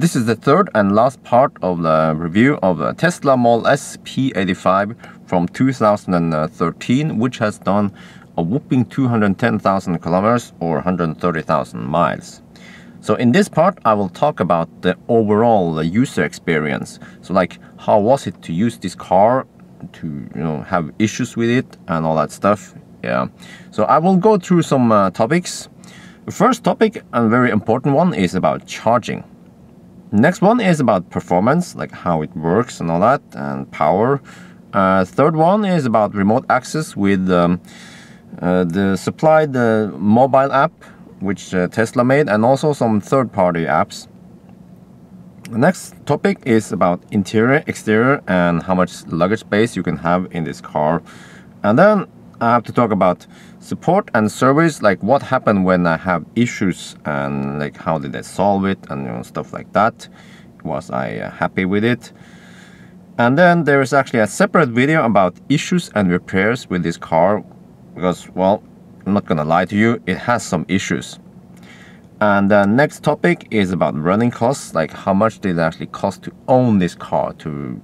This is the third and last part of the review of the Tesla Model S P85 from 2013, which has done a whopping 210,000 kilometers or 130,000 miles. So in this part, I will talk about the overall user experience. So like, how was it to use this car, to have issues with it and all that stuff. Yeah. So I will go through some topics. The first topic and very important one is about charging. Next one is about performance, like how it works and all that, and power. Third one is about remote access with the supplied mobile app, which Tesla made, and also some third-party apps. The next topic is about interior, exterior, and how much luggage space you can have in this car. And then I have to talk about support and service, like what happened when I have issues and like how did I solve it and stuff like that. Was I happy with it? And then there is actually a separate video about issues and repairs with this car, because, well, I'm not gonna lie to you, it has some issues. And the next topic is about running costs, like how much did it actually cost to own this car, to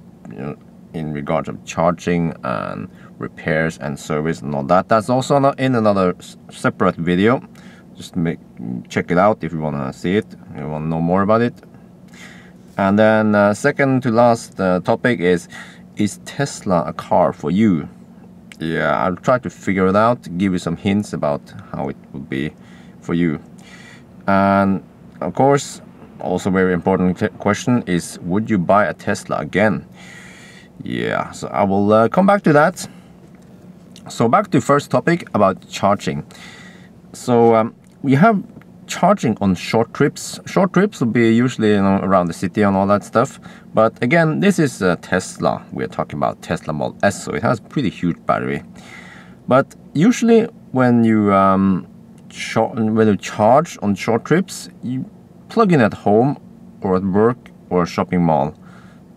in regards of charging and repairs and service and all that. That's also in another separate video. Just check it out if you want to see it, you want to know more about it. And then second to last topic is Tesla a car for you? Yeah, I'll try to figure it out, give you some hints about how it would be for you. And of course, also very important question is, would you buy a Tesla again? Yeah, so I will come back to that. So back to first topic about charging. So we have charging on short trips. Short trips will be usually around the city and all that stuff. But again, this is Tesla. We're talking about Tesla Model S, so it has pretty huge battery. But usually when you charge on short trips, you plug in at home or at work or a shopping mall.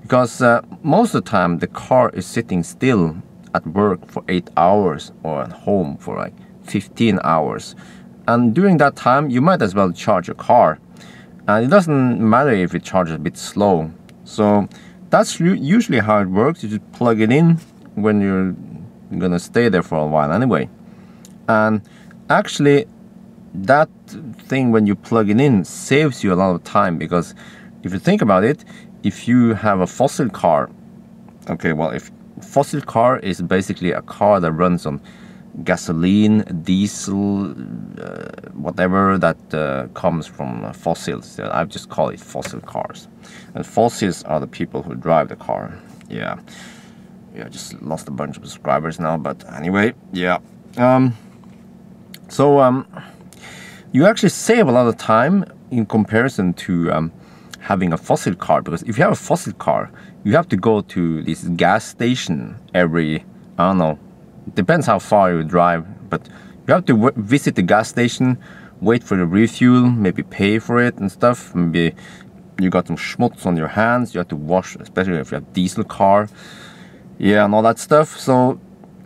Because most of the time the car is sitting still at work for 8 hours or at home for like 15 hours. And during that time you might as well charge your car. And it doesn't matter if it charges a bit slow. So that's usually how it works. You just plug it in when you're gonna stay there for a while anyway. And actually that thing when you plug it in saves you a lot of time, because if you think about it, if you have a fossil car, okay, well, if fossil car is basically a car that runs on gasoline, diesel, whatever that comes from fossils. I just call it fossil cars. And fossils are the people who drive the car. Yeah. Yeah, I just lost a bunch of subscribers now, but anyway, yeah. You actually save a lot of time in comparison to having a fossil car, because if you have a fossil car, you have to go to this gas station every, I don't know, depends how far you drive, but you have to visit the gas station, wait for the refuel, maybe pay for it and stuff. Maybe you got some schmutz on your hands, you have to wash, especially if you have a diesel car, yeah, and all that stuff. So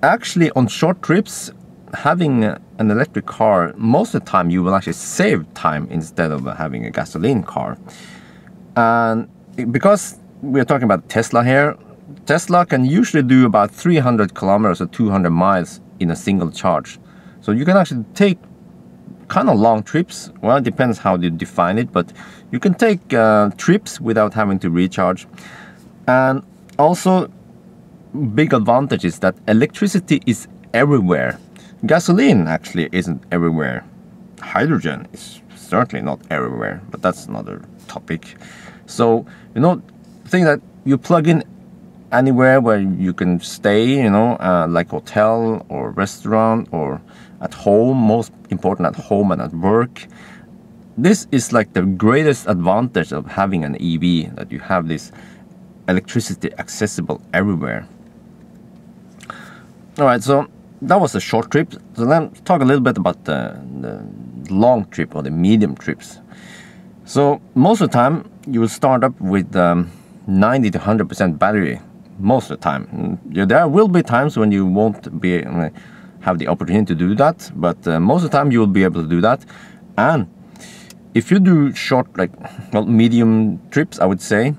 actually on short trips, having an electric car, most of the time you will actually save time instead of having a gasoline car. And because we're talking about Tesla here, Tesla can usually do about 300 kilometers or 200 miles in a single charge. So you can actually take kind of long trips. Well, it depends how you define it, but you can take trips without having to recharge. And also, big advantage is that electricity is everywhere. Gasoline actually isn't everywhere. Hydrogen is certainly not everywhere, but that's another topic. So, thing that you plug in anywhere where you can stay, like hotel or restaurant or at home, most important at home and at work. This is like the greatest advantage of having an EV, that you have this electricity accessible everywhere. All right, so that was a short trip. So let's talk a little bit about the long trip or the medium trips. So most of the time you will start up with 90 to 100% battery most of the time. There will be times when you won't be have the opportunity to do that, but most of the time you will be able to do that. And if you do short, like, well, medium trips, I would say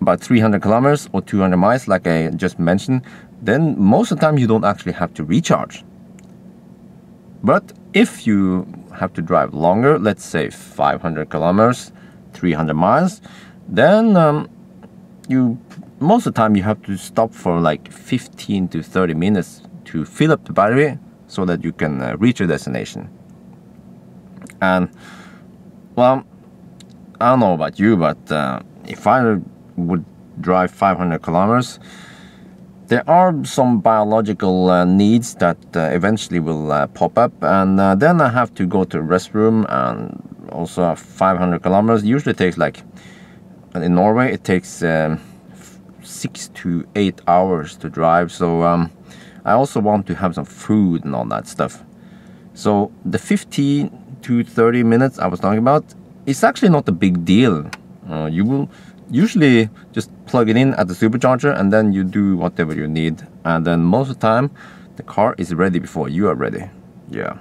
about 300 kilometers or 200 miles, like I just mentioned, then most of the time you don't actually have to recharge. But if you have to drive longer, let's say 500 kilometers, 300 miles, then most of the time you have to stop for like 15 to 30 minutes to fill up the battery so that you can reach your destination. And, well, I don't know about you, but if I would drive 500 kilometers, there are some biological needs that eventually will pop up, and then I have to go to the restroom. And also 500 kilometers usually takes, like, in Norway it takes 6 to 8 hours to drive. So I also want to have some food and all that stuff. So the 15 to 30 minutes I was talking about, it's actually not a big deal. You will usually just plug it in at the supercharger, and then you do whatever you need, and then most of the time the car is ready before you are ready. Yeah.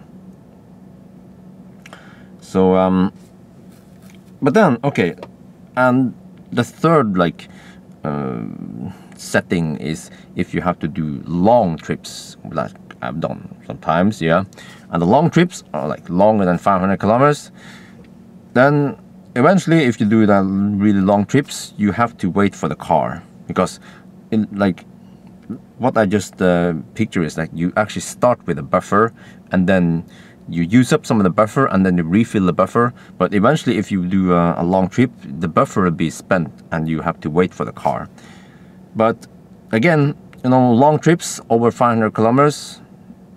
So but then, okay, and the third, like, setting is if you have to do long trips, like I've done sometimes. Yeah. And the long trips are like longer than 500 kilometers. Then eventually, if you do that really long trips, you have to wait for the car, because like what I just picture is like you actually start with a buffer, and then you use up some of the buffer, and then you refill the buffer. But eventually, if you do a long trip, the buffer will be spent, and you have to wait for the car. But again, you know, long trips over 500 kilometers,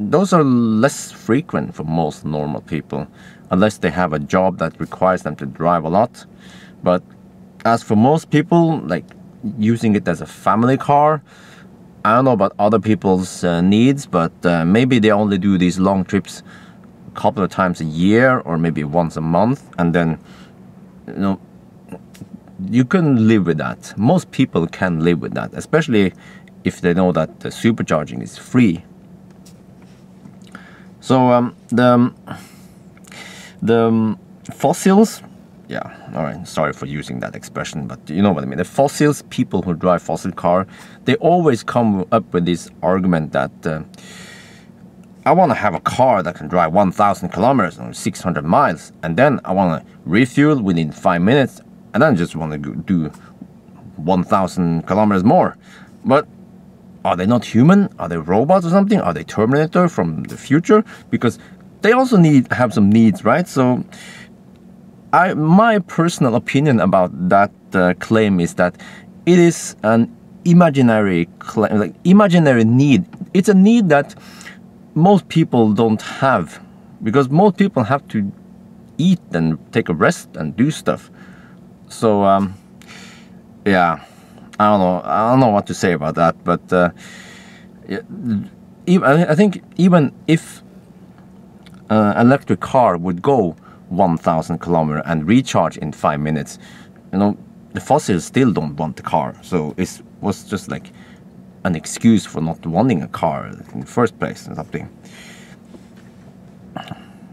those are less frequent for most normal people, unless they have a job that requires them to drive a lot. But as for most people, like using it as a family car, I don't know about other people's needs, but maybe they only do these long trips a couple of times a year, or maybe once a month, and then, you know, you can live with that. Most people can live with that, especially if they know that the supercharging is free. So the fossils, yeah, all right, sorry for using that expression, but you know what I mean. The fossils, people who drive fossil car, they always come up with this argument that I want to have a car that can drive 1,000 kilometers or 600 miles, and then I want to refuel within 5 minutes, and then I just want to do 1,000 kilometers more. But are they not human? Are they robots or something? Are they Terminator from the future? Because they also have some needs, right? So my personal opinion about that claim is that it is an imaginary claim, like imaginary need. It's a need that most people don't have, because most people have to eat and take a rest and do stuff. So yeah, I don't know what to say about that. But I think even if electric car would go 1,000 kilometers and recharge in 5 minutes, you know, the fossils still don't want the car. So it was just like an excuse for not wanting a car in the first place or something.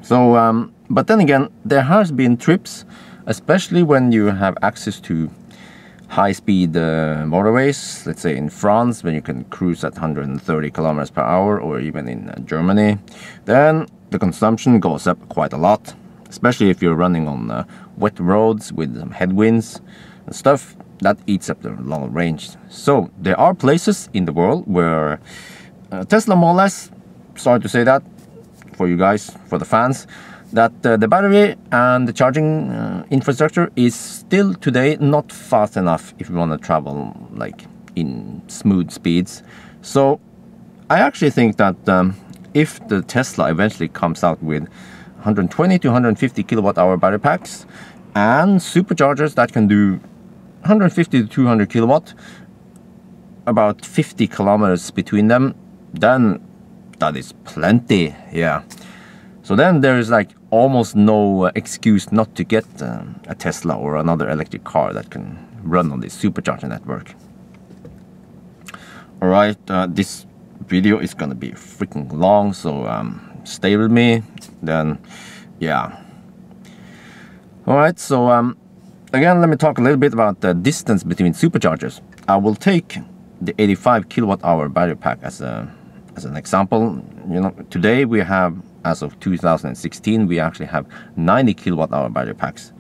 So, but then again, there has been trips, especially when you have access to high-speed motorways, let's say in France, when you can cruise at 130 kilometers per hour, or even in Germany, then the consumption goes up quite a lot, especially if you're running on wet roads with some headwinds and stuff. That eats up a lot of range. So there are places in the world where Tesla Model S, sorry to say that for you guys, for the fans, that the battery and the charging infrastructure is still today not fast enough if you want to travel like in smooth speeds. So I actually think that if the Tesla eventually comes out with 120 to 150 kilowatt hour battery packs and superchargers that can do 150 to 200 kilowatt, about 50 kilometers between them, then that is plenty. Yeah. So then there is like almost no excuse not to get a Tesla or another electric car that can run on this supercharger network. All right, this video is gonna be freaking long, so stay with me. Then, yeah. Alright, so again, let me talk a little bit about the distance between superchargers. I will take the 85 kilowatt-hour battery pack as an example. You know, today we have, as of 2016, we actually have 90 kilowatt-hour battery packs.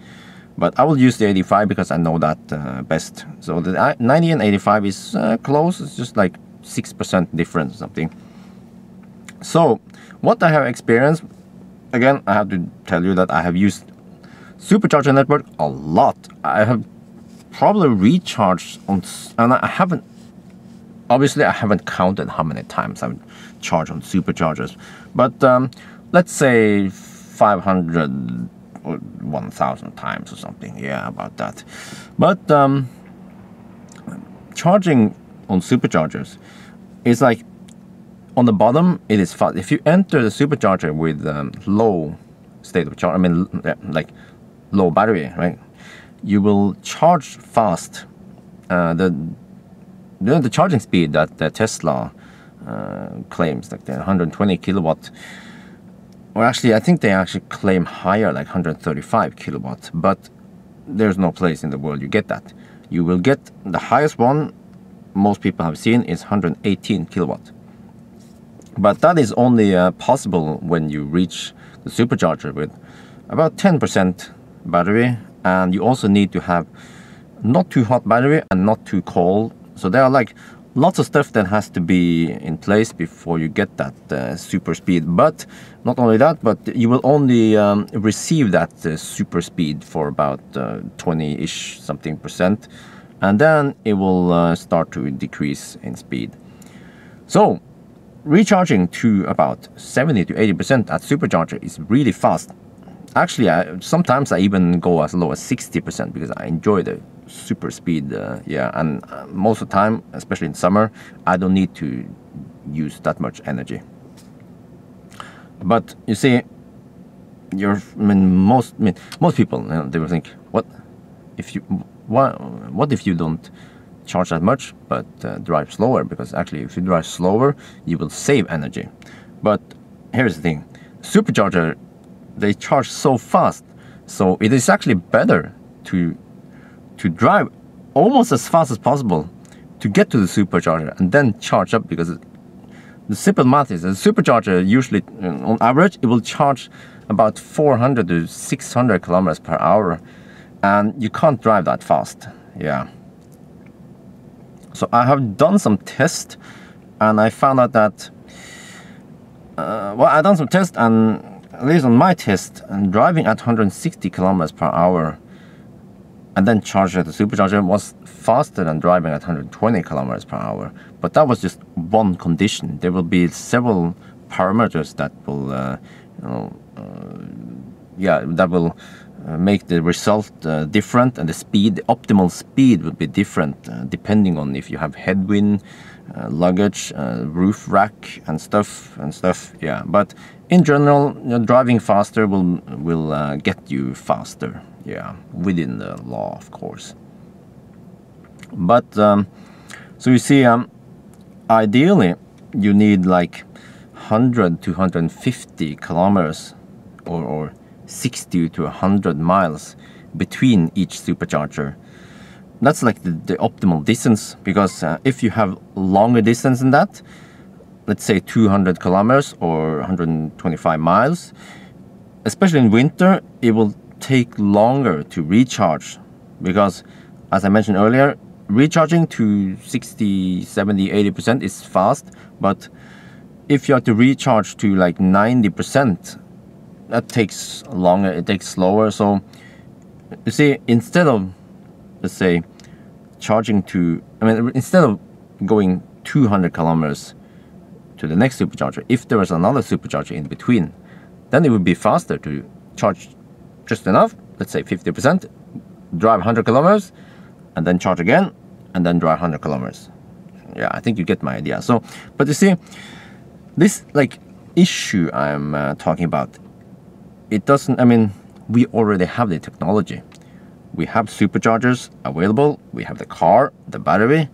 But I will use the 85 because I know that best. So the 90 and 85 is close. It's just like 6% difference or something. So what I have experienced, again, I have to tell you that I have used supercharger network a lot. I have probably recharged on, and I haven't, obviously I haven't counted how many times I've charged on superchargers. But let's say 500 or 1,000 times or something, yeah, about that. But charging on superchargers is like, on the bottom it is fast. If you enter the supercharger with low state of charge, I mean like low battery, right, you will charge fast. The charging speed that the Tesla claims, like the 120 kilowatt, or actually I think they actually claim higher, like 135 kilowatt, but there's no place in the world you get that. You will get the highest one most people have seen is 118 kilowatt. But that is only possible when you reach the supercharger with about 10% battery, and you also need to have not too hot battery and not too cold. So there are like lots of stuff that has to be in place before you get that super speed. But not only that, but you will only receive that super speed for about 20-ish something percent, and then it will start to decrease in speed. So recharging to about 70 to 80% at supercharger is really fast. Actually, sometimes I even go as low as 60% because I enjoy the super speed. Yeah, and most of the time, especially in summer, I don't need to use that much energy. But you see, most people, you know, they will think, what if you don't charge that much but drive slower? Because actually, if you drive slower, you will save energy. But here's the thing: supercharger, they charge so fast, so it is actually better to drive almost as fast as possible to get to the supercharger and then charge up, because the simple math is the supercharger usually, on average, it will charge about 400 to 600 kilometers per hour, and you can't drive that fast. Yeah. So I have done some tests, and I found out that well, I done some tests, and at least on my test, and driving at 160 kilometers per hour and then charging at the supercharger was faster than driving at 120 kilometers per hour. But that was just one condition. There will be several parameters that will, you know, yeah, that will make the result different, and the speed, the optimal speed, will be different depending on if you have headwind, luggage, roof rack, and stuff. Yeah, but in general, you know, driving faster will get you faster. Yeah, within the law, of course. But so you see, ideally you need like 100 to 150 kilometers, or 60 to 100 miles between each supercharger. That's like the optimal distance, because if you have longer distance than that, let's say 200 kilometers or 125 miles, especially in winter, it will take longer to recharge, because as I mentioned earlier, recharging to 60, 70, 80% is fast, but if you have to recharge to like 90%, that takes longer, it takes slower. So you see, instead of, let's say, charging to, instead of going 200 kilometers to the next supercharger, if there was another supercharger in between, then it would be faster to charge just enough, let's say 50%, drive 100 kilometers, and then charge again, and then drive 100 kilometers. Yeah, I think you get my idea. So, but you see, this like issue I'm talking about, it doesn't, we already have the technology. We have superchargers available, we have the car, the battery.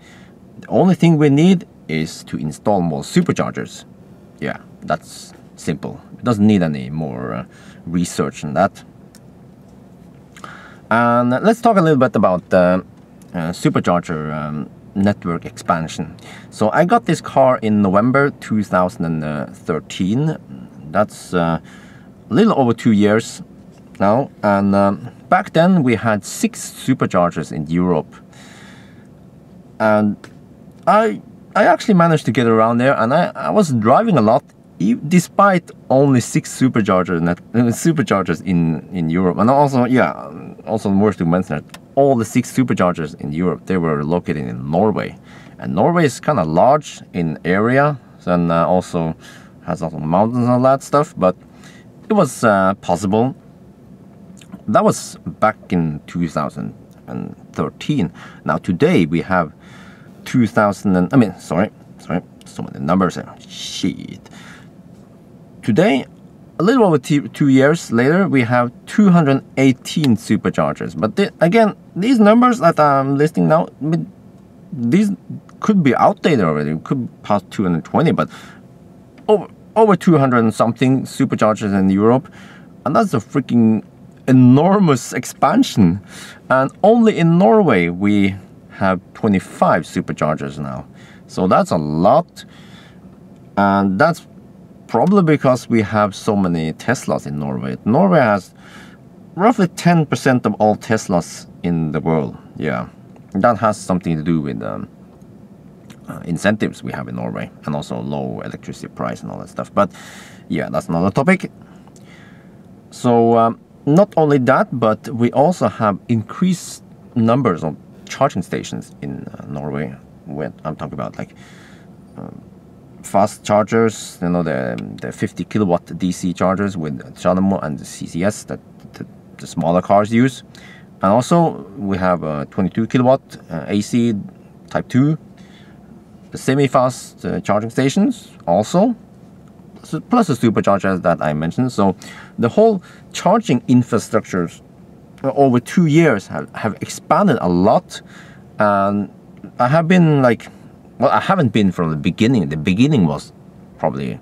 The only thing we need is to install more superchargers. Yeah, that's simple. It doesn't need any more research on that. And let's talk a little bit about the Supercharger network expansion. So I got this car in November 2013. That's a little over 2 years now. And back then we had 6 Superchargers in Europe. And I actually managed to get around there, and I was driving a lot despite only 6 superchargers in Europe. And also, worth to mention that all the 6 Superchargers in Europe, they were located in Norway. And Norway is kind of large in area, and also has a lot of mountains and all that stuff, but it was possible. That was back in 2013. Now today we have so many numbers here. Shit. Today, a little over 2 years later, we have 218 Superchargers. But again, these numbers that I'm listing now, these could be outdated already. It could pass 220, but over 200 and something Superchargers in Europe. And that's a freaking enormous expansion. And only in Norway, we have 25 Superchargers now. So that's a lot. And that's probably because we have so many Teslas in Norway. Norway has roughly 10% of all Teslas in the world. Yeah, that has something to do with incentives we have in Norway, and also low electricity price and all that stuff. But yeah, that's another topic. So not only that, but we also have increased numbers of charging stations in Norway. When I'm talking about like fast chargers, you know, the 50 kilowatt DC chargers with CHAdeMO and the CCS that the smaller cars use. And also we have a 22 kilowatt AC type 2, the semi-fast charging stations also, so plus the superchargers that I mentioned. So the whole charging infrastructures over 2 years have expanded a lot. And I have been like, well, I haven't been from the beginning. The beginning was probably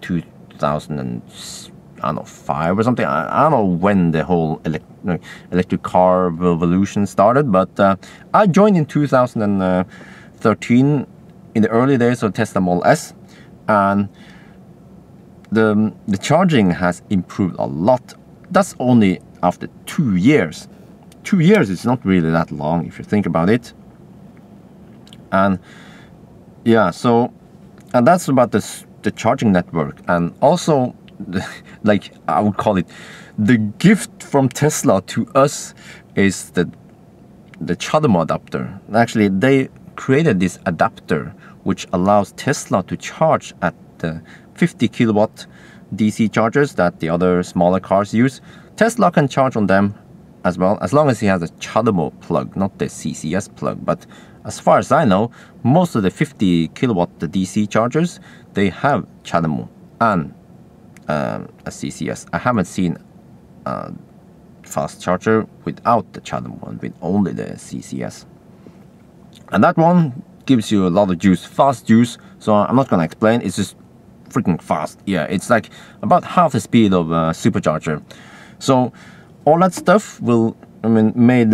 2005 or something. I don't know when the whole electric car revolution started, but I joined in 2013 in the early days of Tesla Model S, and the charging has improved a lot. That's only after 2 years. 2 years is not really that long if you think about it. And yeah, so, and that's about the charging network. And also, like I would call it, the gift from Tesla to us is the CHAdeMO adapter. Actually, they created this adapter which allows Tesla to charge at the 50 kilowatt DC chargers that the other smaller cars use. Tesla can charge on them as well, as long as he has a CHAdeMO plug, not the CCS plug. But as far as I know, most of the 50 kilowatt DC chargers, they have CHAdeMO and a CCS. I haven't seen a fast charger without the CHAdeMO and with only the CCS. And that one gives you a lot of juice, fast juice. So I'm not gonna explain. It's just freaking fast. Yeah, it's like about half the speed of a supercharger. So all that stuff will, made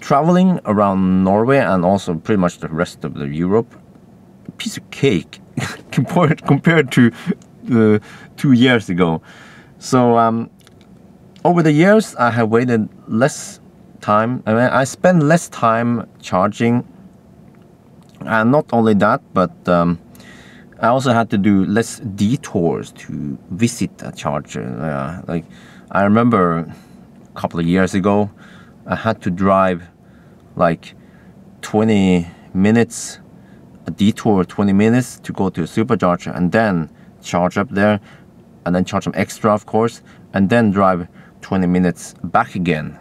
traveling around Norway and also pretty much the rest of the Europe a piece of cake compared to 2 years ago. So over the years, I have waited less time. I spend less time charging, and not only that, but I also had to do less detours to visit a charger. Like I remember a couple of years ago, I had to drive like 20 minutes, a detour 20 minutes to go to a supercharger and then charge up there, and then charge some extra, of course, and then drive 20 minutes back again.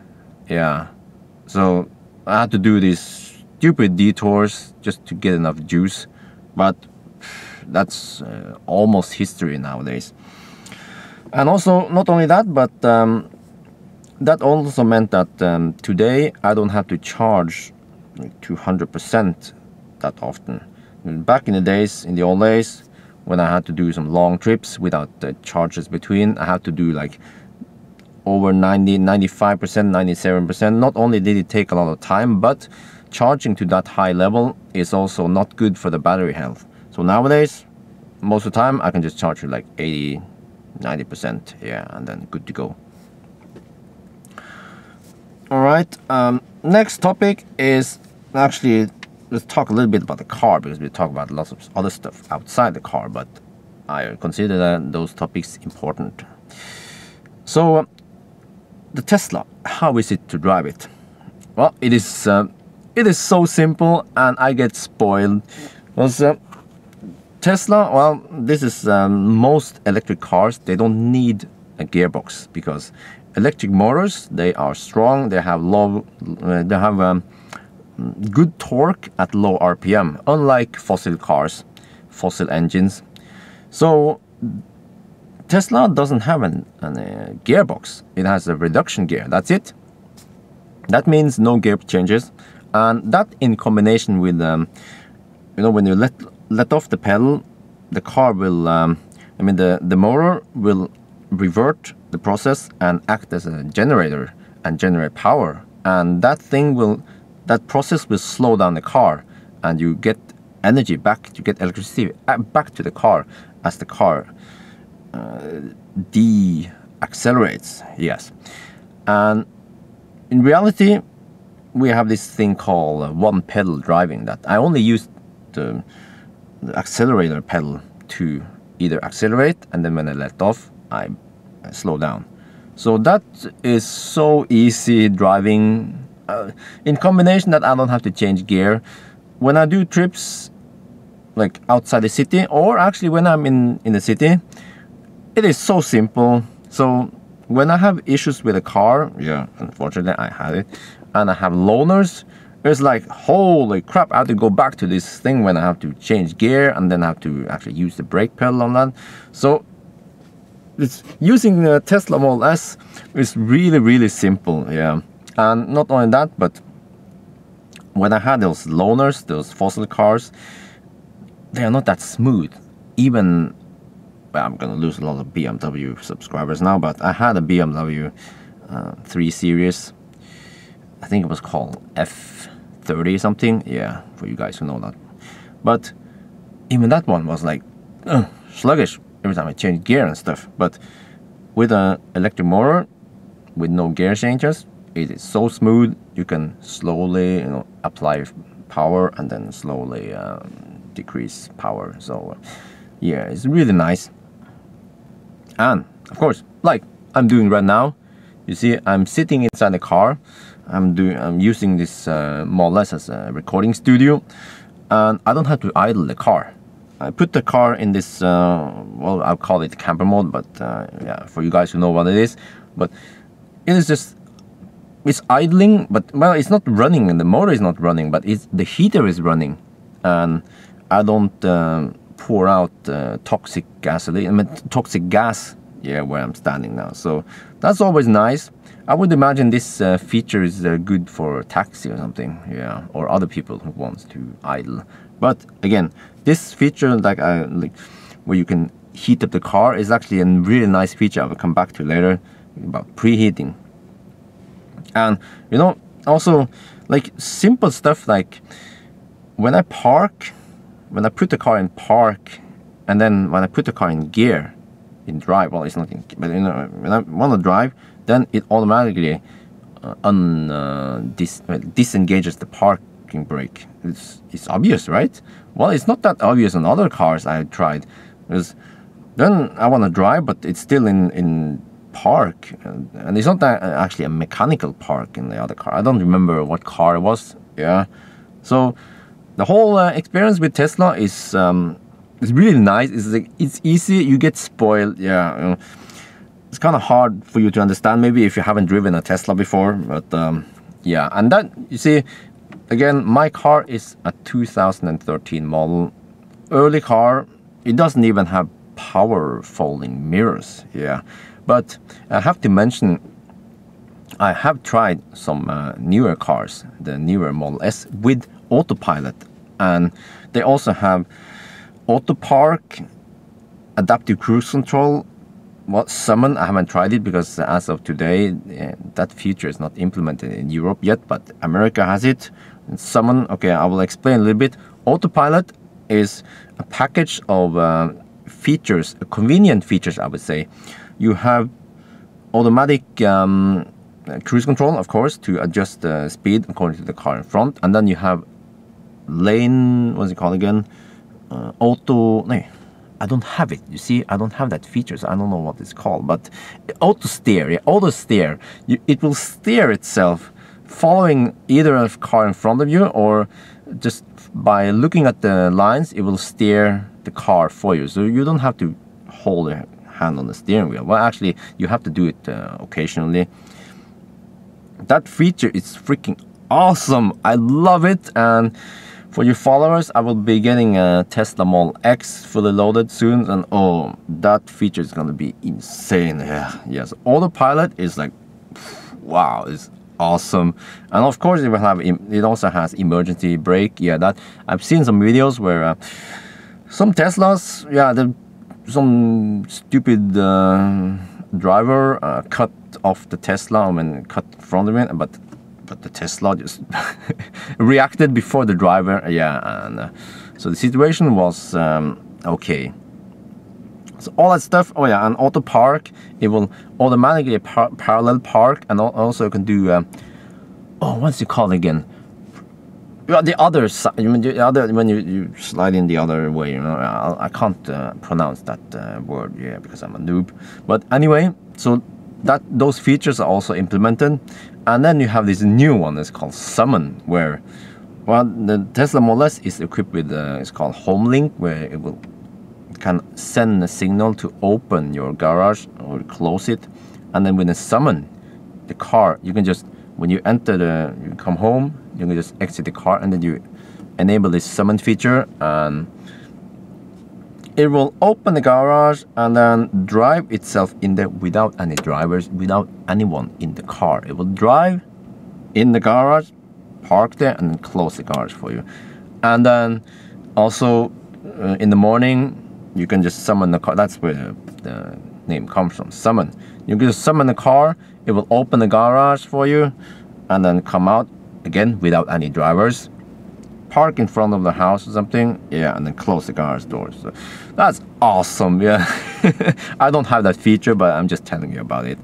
Yeah, so I had to do these stupid detours just to get enough juice, but that's almost history nowadays. And also, not only that, but that also meant that today I don't have to charge 200% that often. Back in the days, in the old days, when I had to do some long trips without the charges between, I had to do like over 90, 95%, 97%. Not only did it take a lot of time, but charging to that high level is also not good for the battery health. So nowadays, most of the time, I can just charge it like 80, 90%, yeah, and then good to go. All right, next topic is actually, let's talk a little bit about the car, because we talk about lots of other stuff outside the car, but I consider that those topics important. So the Tesla, how is it to drive it? Well, it is so simple, and I get spoiled. Because Tesla, well, this is most electric cars, they don't need a gearbox, because electric motors, they are strong, they have low, they have good torque at low RPM, unlike fossil cars, fossil engines. So Tesla doesn't have a gearbox. It has a reduction gear, that's it. That means no gear changes, and that in combination with, you know, when you let off the pedal, the car will, I mean the motor will revert the process and act as a generator and generate power, and that process will slow down the car, and you get energy back, you get electricity back to the car as the car de-accelerates. Yes, and in reality we have this thing called one pedal driving, that I only used the accelerator pedal to either accelerate, and then when I let off I slow down. So that is so easy driving, in combination that I don't have to change gear when I do trips like outside the city, or actually when I'm in the city. It is so simple. So when I have issues with a car, yeah, unfortunately I had it, and I have loaners, it's like, holy crap, I have to go back to this thing when I have to change gear, and then I have to actually use the brake pedal on that. So it's using the Tesla Model S is really, really simple, yeah. And not only that, but when I had those loaners, those fossil cars, they are not that smooth. Even, well, I'm gonna lose a lot of BMW subscribers now, but I had a BMW 3 Series. I think it was called F30 something, yeah, for you guys who know that. But even that one was like sluggish every time I change gear and stuff. But with an electric motor, with no gear changes, it is so smooth. You can slowly, you know, apply power and then slowly decrease power. So yeah, it's really nice. And of course, like I'm doing right now, you see I'm sitting inside the car. I'm using this Model S as a recording studio, and I don't have to idle the car. I put the car in this, well, I'll call it camper mode, but yeah, for you guys who know what it is. But it is just, it's idling, but well, it's not running, and the motor is not running, but it's, the heater is running, and I don't pour out toxic gasoline, I mean toxic gas, yeah, where I'm standing now. So that's always nice. I would imagine this feature is good for a taxi or something, yeah, or other people who want to idle. But again, this feature, like where you can heat up the car, is actually a really nice feature. I will come back to later about preheating. And you know, also like simple stuff like when I park, when I put the car in park, and then when I put the car in gear, in drive. Well, it's not in, but you know, when I want to drive, then it automatically disengages the parking brake. It's obvious, right? Well, it's not that obvious on other cars I tried. Because then I want to drive, but it's still in park, and it's not that, actually a mechanical park in the other car. I don't remember what car it was. Yeah, so the whole experience with Tesla is it's really nice. It's like, it's easy. You get spoiled. Yeah, it's kind of hard for you to understand maybe if you haven't driven a Tesla before. But yeah, and that, you see. Again, my car is a 2013 model, early car. It doesn't even have power folding mirrors, yeah. But I have to mention, I have tried some newer cars, the newer Model S with autopilot. And they also have auto park, adaptive cruise control, what summon, I haven't tried it because as of today, that feature is not implemented in Europe yet, but America has it. And summon, okay, I will explain a little bit. Autopilot is a package of features, convenient features, I would say. You have automatic cruise control, of course, to adjust the speed according to the car in front, and then you have lane, what's it called again? I don't have it. You see, I don't have that feature, so I don't know what it's called. But auto steer, yeah, auto steer. It will steer itself, following either a car in front of you or just by looking at the lines, it will steer the car for you. So you don't have to hold a hand on the steering wheel. Well, actually, you have to do it occasionally. That feature is freaking awesome. I love it. And for you followers, I will be getting a Tesla Model X fully loaded soon, and oh, that feature is gonna be insane. Yeah. Yes, autopilot is like, wow, it's awesome. And of course, it will have. It also has emergency brake. Yeah, that I've seen some videos where some Teslas, yeah, some stupid driver cut off the Tesla, I mean, cut in front of it, but the Tesla just reacted before the driver, yeah, and so the situation was okay. So all that stuff, oh yeah, and auto park, it will automatically parallel park, and also you can do, oh, what's it called again? Well, the other side, when you slide in the other way, you know, I can't pronounce that word, yeah, because I'm a noob. But anyway, so that those features are also implemented. And then you have this new one, it's called Summon, where, well, the Tesla Model S is equipped with, it's called HomeLink, where it will can send a signal to open your garage or close it. And then with a Summon, the car, you can just, when you enter the, you come home, you can just exit the car, and then you enable this Summon feature, and it will open the garage and then drive itself in there without any drivers, without anyone in the car. It will drive in the garage, park there, and then close the garage for you. And then also in the morning, you can just summon the car. That's where the name comes from, summon. You can just summon the car, it will open the garage for you, and then come out again without any drivers. Park in front of the house or something, yeah, and then close the garage door. So that's awesome, yeah. I don't have that feature, but I'm just telling you about it.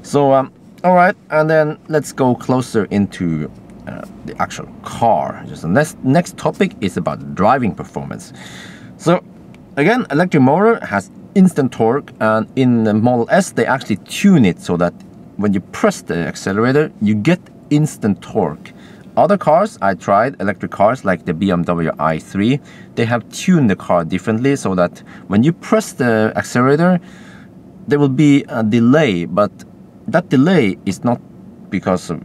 So all right, and then let's go closer into the actual car. Just the next topic is about driving performance. So again, electric motor has instant torque, and in the Model S they actually tune it so that when you press the accelerator you get instant torque. Other cars, I tried electric cars like the BMW i3, they have tuned the car differently so that when you press the accelerator, there will be a delay, but that delay is not because of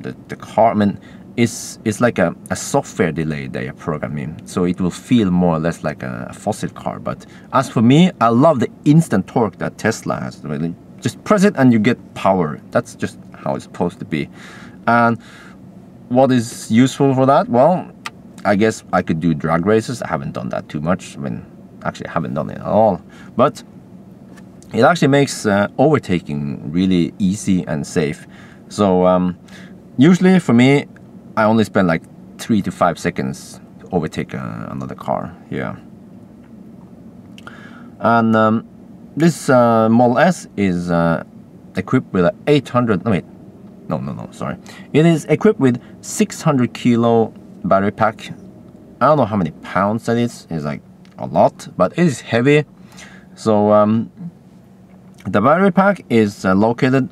the car. I mean, it's like a software delay they are programming, so it will feel more or less like a fossil car. But as for me, I love the instant torque that Tesla has. Really, just press it and you get power. That's just how it's supposed to be. And what is useful for that? Well, I guess I could do drag races. I haven't done that too much. I mean, actually, I haven't done it at all. But it actually makes overtaking really easy and safe. So usually for me, I only spend like 3 to 5 seconds to overtake another car. Yeah. And this Model S is equipped with an 800. No, wait. No, sorry. It is equipped with 600 kilo battery pack. I don't know how many pounds that is. It's like a lot, but it is heavy. So the battery pack is located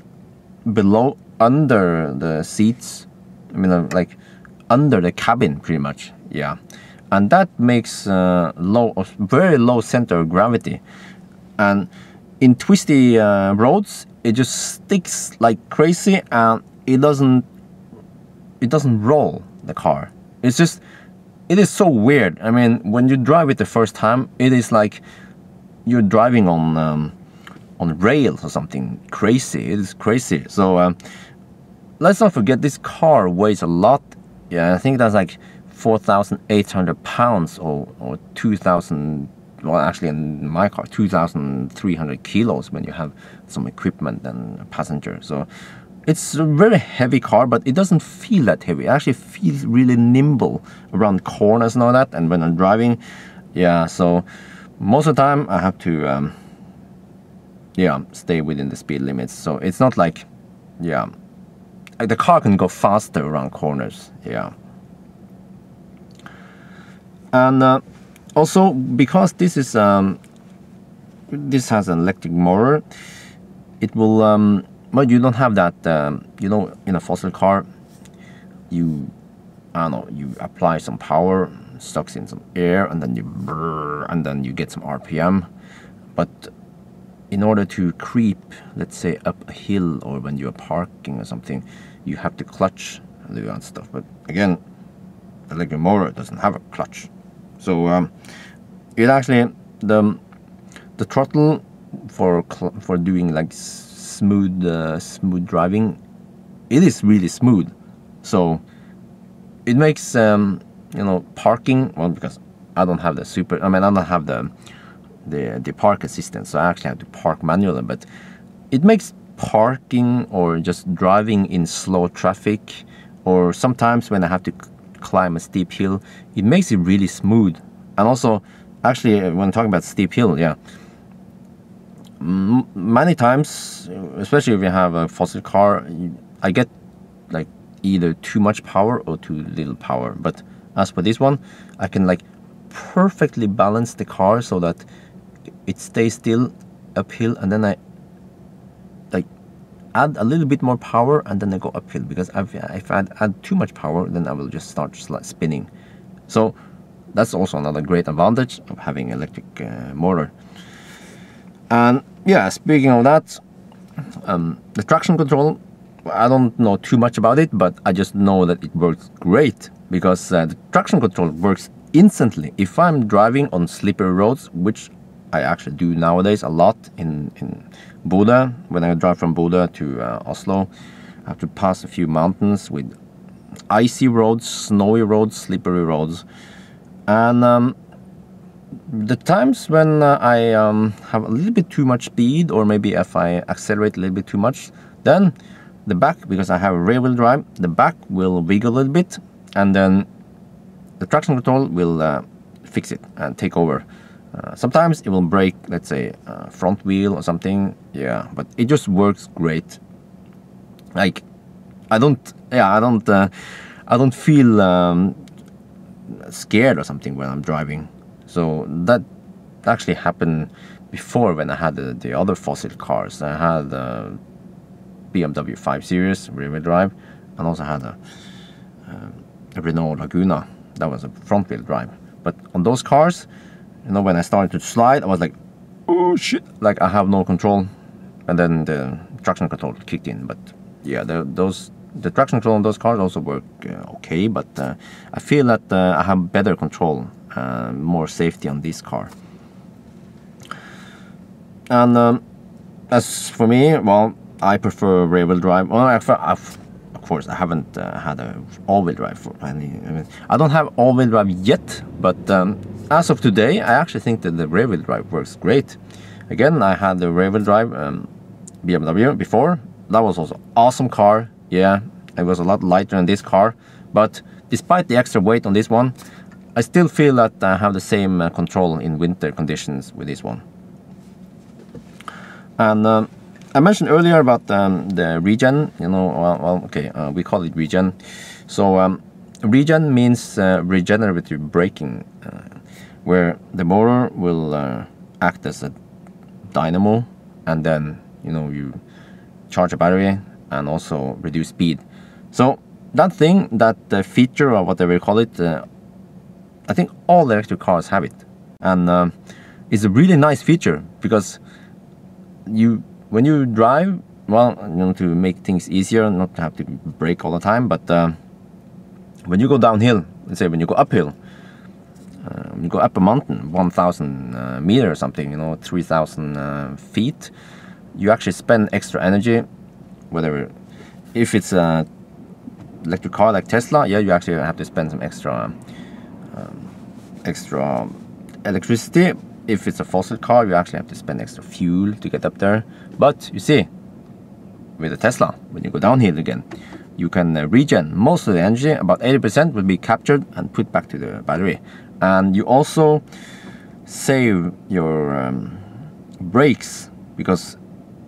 below, under the seats. I mean, like under the cabin, pretty much. Yeah, and that makes very low center of gravity, and in twisty roads, it just sticks like crazy, and it doesn't roll the car. It's just, it is so weird. I mean, when you drive it the first time, it is like you're driving on rails or something crazy. It is crazy. So let's not forget this car weighs a lot. Yeah, I think that's like 4,800 pounds or 2,000. well, actually in my car, 2,300 kilos when you have some equipment and passenger. So it's a very heavy car, but it doesn't feel that heavy. It actually feels really nimble around corners and all that. And when I'm driving, yeah, so most of the time I have to, yeah, stay within the speed limits. So it's not like, yeah, the car can go faster around corners, yeah. And also, because this is this has an electric motor, it will well, you don't have that, you know, in a fossil car, you, I don't know, you apply some power, sucks in some air, and then you brrr, and then you get some RPM. But in order to creep, let's say, up a hill, or when you're parking or something, you have to clutch and do that stuff. But again, the electric motor doesn't have a clutch. So it actually, the throttle for doing like smooth smooth driving, it is really smooth. So it makes you know, parking, well, because I don't have the super, I mean, I don't have the park assistance, so I actually have to park manually. But it makes parking or just driving in slow traffic, or sometimes when I have to climb a steep hill, it makes it really smooth. And also, actually, when talking about steep hill, yeah, many times, especially if you have a fossil car, I get like either too much power or too little power. But as for this one, I can like perfectly balance the car so that it stays still uphill, and then I like add a little bit more power, and then I go uphill, because if I add too much power, then I will just start spinning. So that's also another great advantage of having electric motor. And yeah, speaking of that, the traction control, I don't know too much about it, but I just know that it works great, because the traction control works instantly. If I'm driving on slippery roads, which I actually do nowadays a lot in Bodø, when I drive from Bodø to Oslo, I have to pass a few mountains with icy roads, snowy roads, slippery roads. And the times when I have a little bit too much speed, or maybe if I accelerate a little bit too much, then the back, because I have a rear wheel drive, the back will wiggle a little bit, and then the traction control will fix it and take over. Sometimes it will break, let's say, front wheel or something. Yeah, but it just works great. Like, I don't, yeah, I don't feel scared or something when I'm driving. So that actually happened before when I had the other fossil cars. I had the BMW 5 Series rear wheel drive, and also had a Renault Laguna. That was a front wheel drive. But on those cars, you know, when I started to slide, I was like, oh shit, like I have no control. And then the traction control kicked in. But yeah, the traction control on those cars also work okay, but I feel that I have better control, more safety on this car. And as for me, well, I prefer rear wheel drive. Well, of course, I haven't had a all-wheel drive for any. I mean, I don't have all-wheel drive yet, but as of today, I actually think that the rear-wheel drive works great. Again, I had the rear-wheel drive BMW before. That was also an awesome car. Yeah, it was a lot lighter than this car, but despite the extra weight on this one, I still feel that I have the same control in winter conditions with this one. And I mentioned earlier about the regen, you know, well, okay, we call it regen. So regen means regenerative braking, where the motor will act as a dynamo, and then, you know, you charge a battery and also reduce speed. So that thing, that feature or whatever you call it, I think all electric cars have it. And it's a really nice feature, because you, when you drive, well, you know, to make things easier, not to have to brake all the time, but when you go downhill, let's say when you go uphill, when you go up a mountain, 1,000 meters or something, you know, 3,000 feet, you actually spend extra energy. Whether, if it's an electric car like Tesla, yeah, you actually have to spend some extra electricity. if it's a fossil car, you actually have to spend extra fuel to get up there. But you see, with a Tesla, when you go downhill again, you can regen most of the energy. About 80% will be captured and put back to the battery. And you also save your brakes, because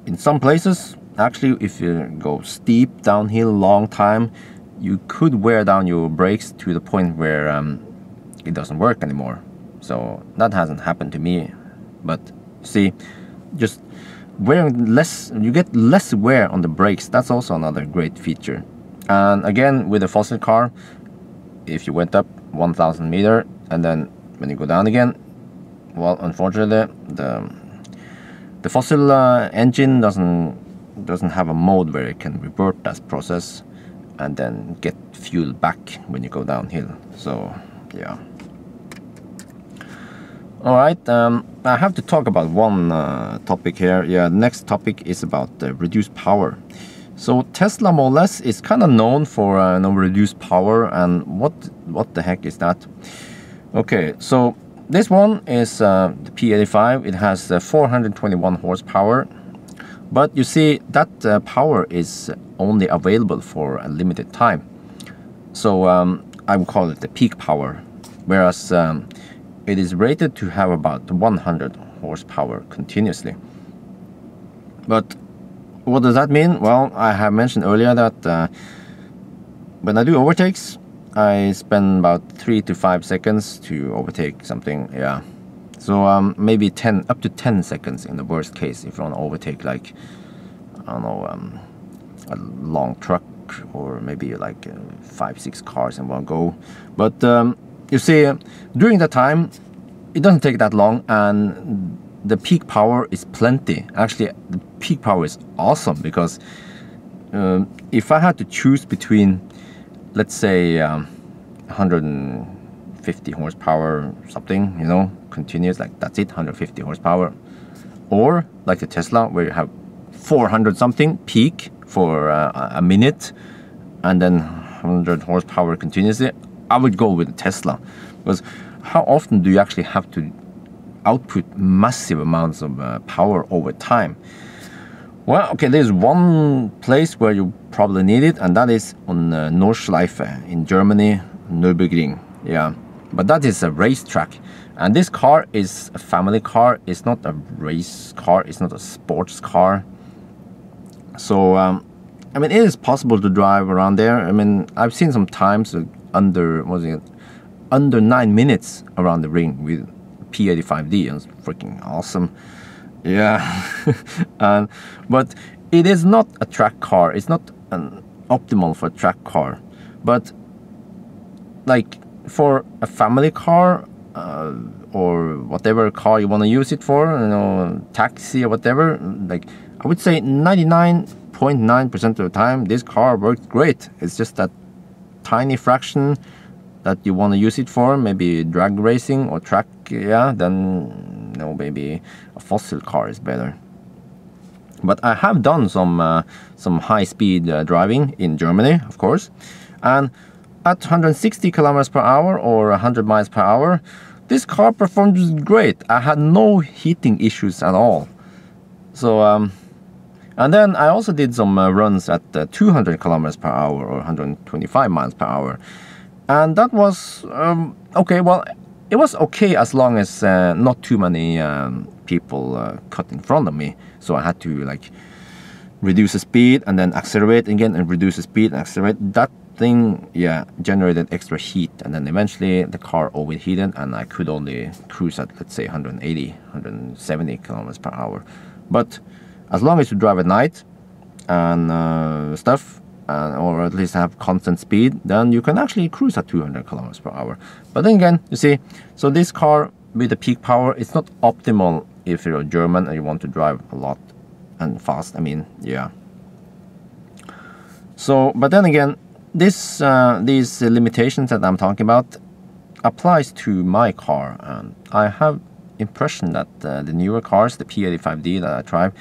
in some places, actually, if you go steep downhill long time, you could wear down your brakes to the point where it doesn't work anymore. So that hasn't happened to me. But see, just wearing less, you get less wear on the brakes. That's also another great feature. And again, with a fossil car, if you went up 1,000 meter and then when you go down again, well, unfortunately, the fossil engine doesn't have a mode where it can revert that process and then get fuel back when you go downhill. So yeah. Alright, I have to talk about one topic here. Yeah, next topic is about reduced power. So Tesla Model S is kind of known for reduced power, and what the heck is that? Okay, so this one is the P85. It has 421 horsepower. But you see, that power is only available for a limited time. So I would call it the peak power, whereas it is rated to have about 100 horsepower continuously. But what does that mean? Well, I have mentioned earlier that when I do overtakes, I spend about 3 to 5 seconds to overtake something. Yeah. So maybe up to 10 seconds in the worst case if you want to overtake, like, I don't know, a long truck or maybe like 5-6 cars in one go. But you see, during that time, it doesn't take that long, and the peak power is plenty. Actually, the peak power is awesome, because if I had to choose between, let's say, 150 horsepower something, you know, continuous, like that's it, 150 horsepower, or like the Tesla where you have 400 something peak for a minute and then 100 horsepower continuously, I would go with the Tesla, because how often do you actually have to output massive amounts of power over time? Well, okay, there's one place where you probably need it, and that is on Nordschleife in Germany, Nürburgring. Yeah, but that is a racetrack, and this car is a family car. It's not a race car. It's not a sports car. So, I mean, it is possible to drive around there. I mean, I've seen some times under 9 minutes around the ring with P85D, and it's freaking awesome. Yeah, but it is not a track car. It's not an optimal for a track car, but like for a family car or whatever car you want to use it for, you know, taxi or whatever, like I would say 99.9% of the time this car works great. It's just that tiny fraction that you want to use it for, maybe drag racing or track, yeah, then no, maybe a fossil car is better. But I have done some high-speed driving in Germany, of course, and at 160 kilometers per hour or 100 miles per hour, this car performs great. I had no heating issues at all. So, and then I also did some runs at 200 kilometers per hour or 125 miles per hour. And that was, okay, well, it was okay as long as not too many people cut in front of me. So I had to like reduce the speed and then accelerate again and reduce the speed and accelerate. That thing, yeah, generated extra heat, and then eventually the car overheated and I could only cruise at, let's say, 180, 170 kilometers per hour. But as long as you drive at night and stuff, or at least have constant speed, then you can actually cruise at 200 kilometers per hour. But then again, you see, so this car with the peak power, it's not optimal if you're a German and you want to drive a lot and fast. I mean, yeah. So, but then again, these limitations that I'm talking about applies to my car, and I have impression that the newer cars, the P85D that I drive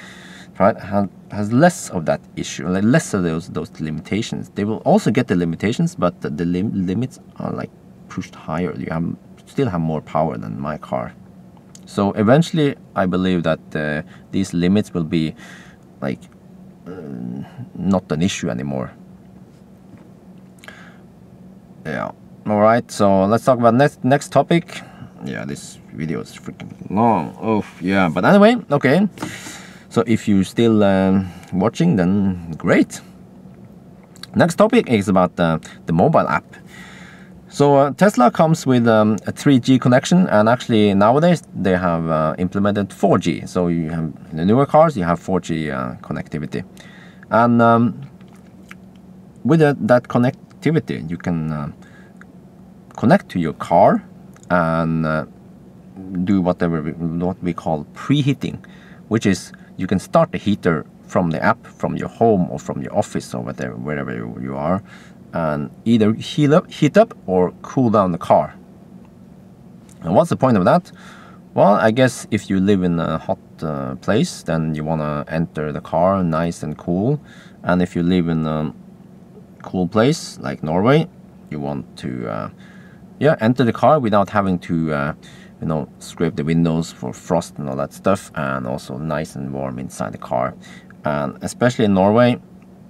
has less of that issue, like less of those limitations. They will also get the limitations, but the limits are like pushed higher. You still have more power than my car. So eventually I believe that these limits will be like not an issue anymore. Yeah, all right, so let's talk about next topic. Yeah, this video is freaking long. Oh yeah, but anyway, okay, so if you're still watching, then great. Next topic is about the mobile app. So Tesla comes with a 3G connection, and actually nowadays they have implemented 4G. So you have, in the newer cars, you have 4G connectivity, and with that connectivity, you can connect to your car and do what we call preheating, which is you can start the heater from the app, from your home or from your office or wherever you are, and either heat up or cool down the car. And what's the point of that? Well, I guess if you live in a hot place, then you want to enter the car nice and cool. And if you live in a cool place like Norway, you want to enter the car without having to scrape the windows for frost and all that stuff, and also nice and warm inside the car. And especially in Norway,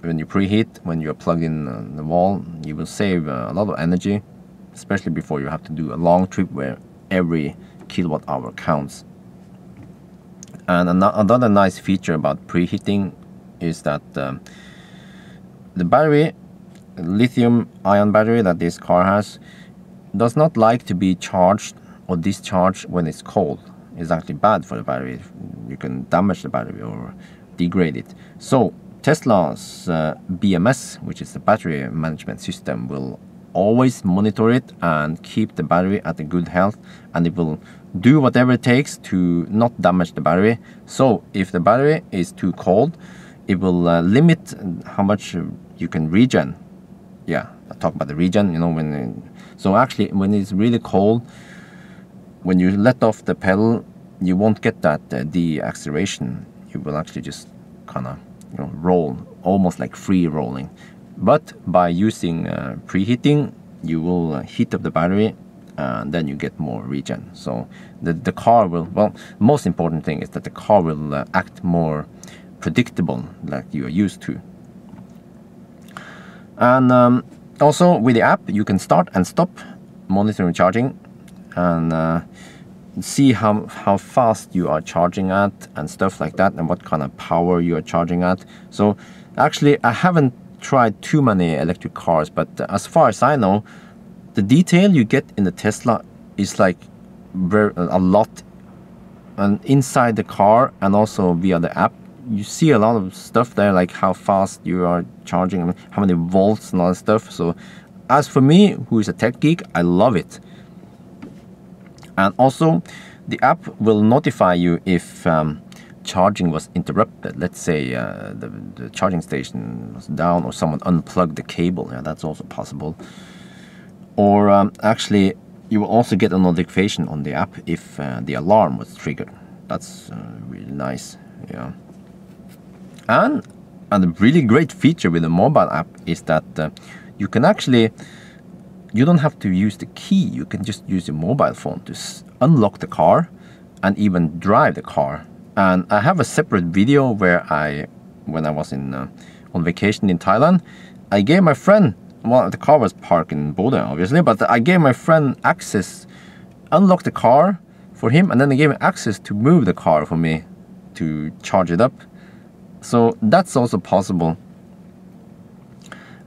when you preheat, when you're plugged in the wall, you will save a lot of energy, especially before you have to do a long trip where every kilowatt hour counts. And another nice feature about preheating is that the battery, lithium-ion battery that this car has, does not like to be charged or discharged when it's cold. It's actually bad for the battery. You can damage the battery or degrade it. So Tesla's BMS, which is the battery management system, will always monitor it and keep the battery at a good health, and it will do whatever it takes to not damage the battery. So if the battery is too cold, it will limit how much you can regen. Yeah, I talk about the regen, so actually when it's really cold, when you let off the pedal, you won't get that deceleration. You will actually just kind of roll, almost like free rolling. But by using preheating, you will heat up the battery, and then you get more regen. So the car will, well, most important thing is that the car will act more predictable, like you are used to. And also with the app, you can start and stop monitoring charging, and see how fast you are charging at and stuff like that, and what kind of power you are charging at. So actually I haven't tried too many electric cars, but as far as I know, the detail you get in the Tesla is like a lot, and inside the car and also via the app you see a lot of stuff there, like how fast you are charging, how many volts and all that stuff. So as for me, who is a tech geek, I love it. And also, the app will notify you if charging was interrupted. Let's say the charging station was down, or someone unplugged the cable. Yeah, that's also possible. Or actually, you will also get a notification on the app if the alarm was triggered. That's really nice. Yeah. And a really great feature with the mobile app is that you can actually, you don't have to use the key, you can just use your mobile phone to unlock the car and even drive the car. And I have a separate video where when I was on vacation in Thailand, I gave my friend, well, the car was parked in Bodø obviously, but I gave my friend access, unlocked the car for him, and then they gave him access to move the car for me to charge it up. So that's also possible.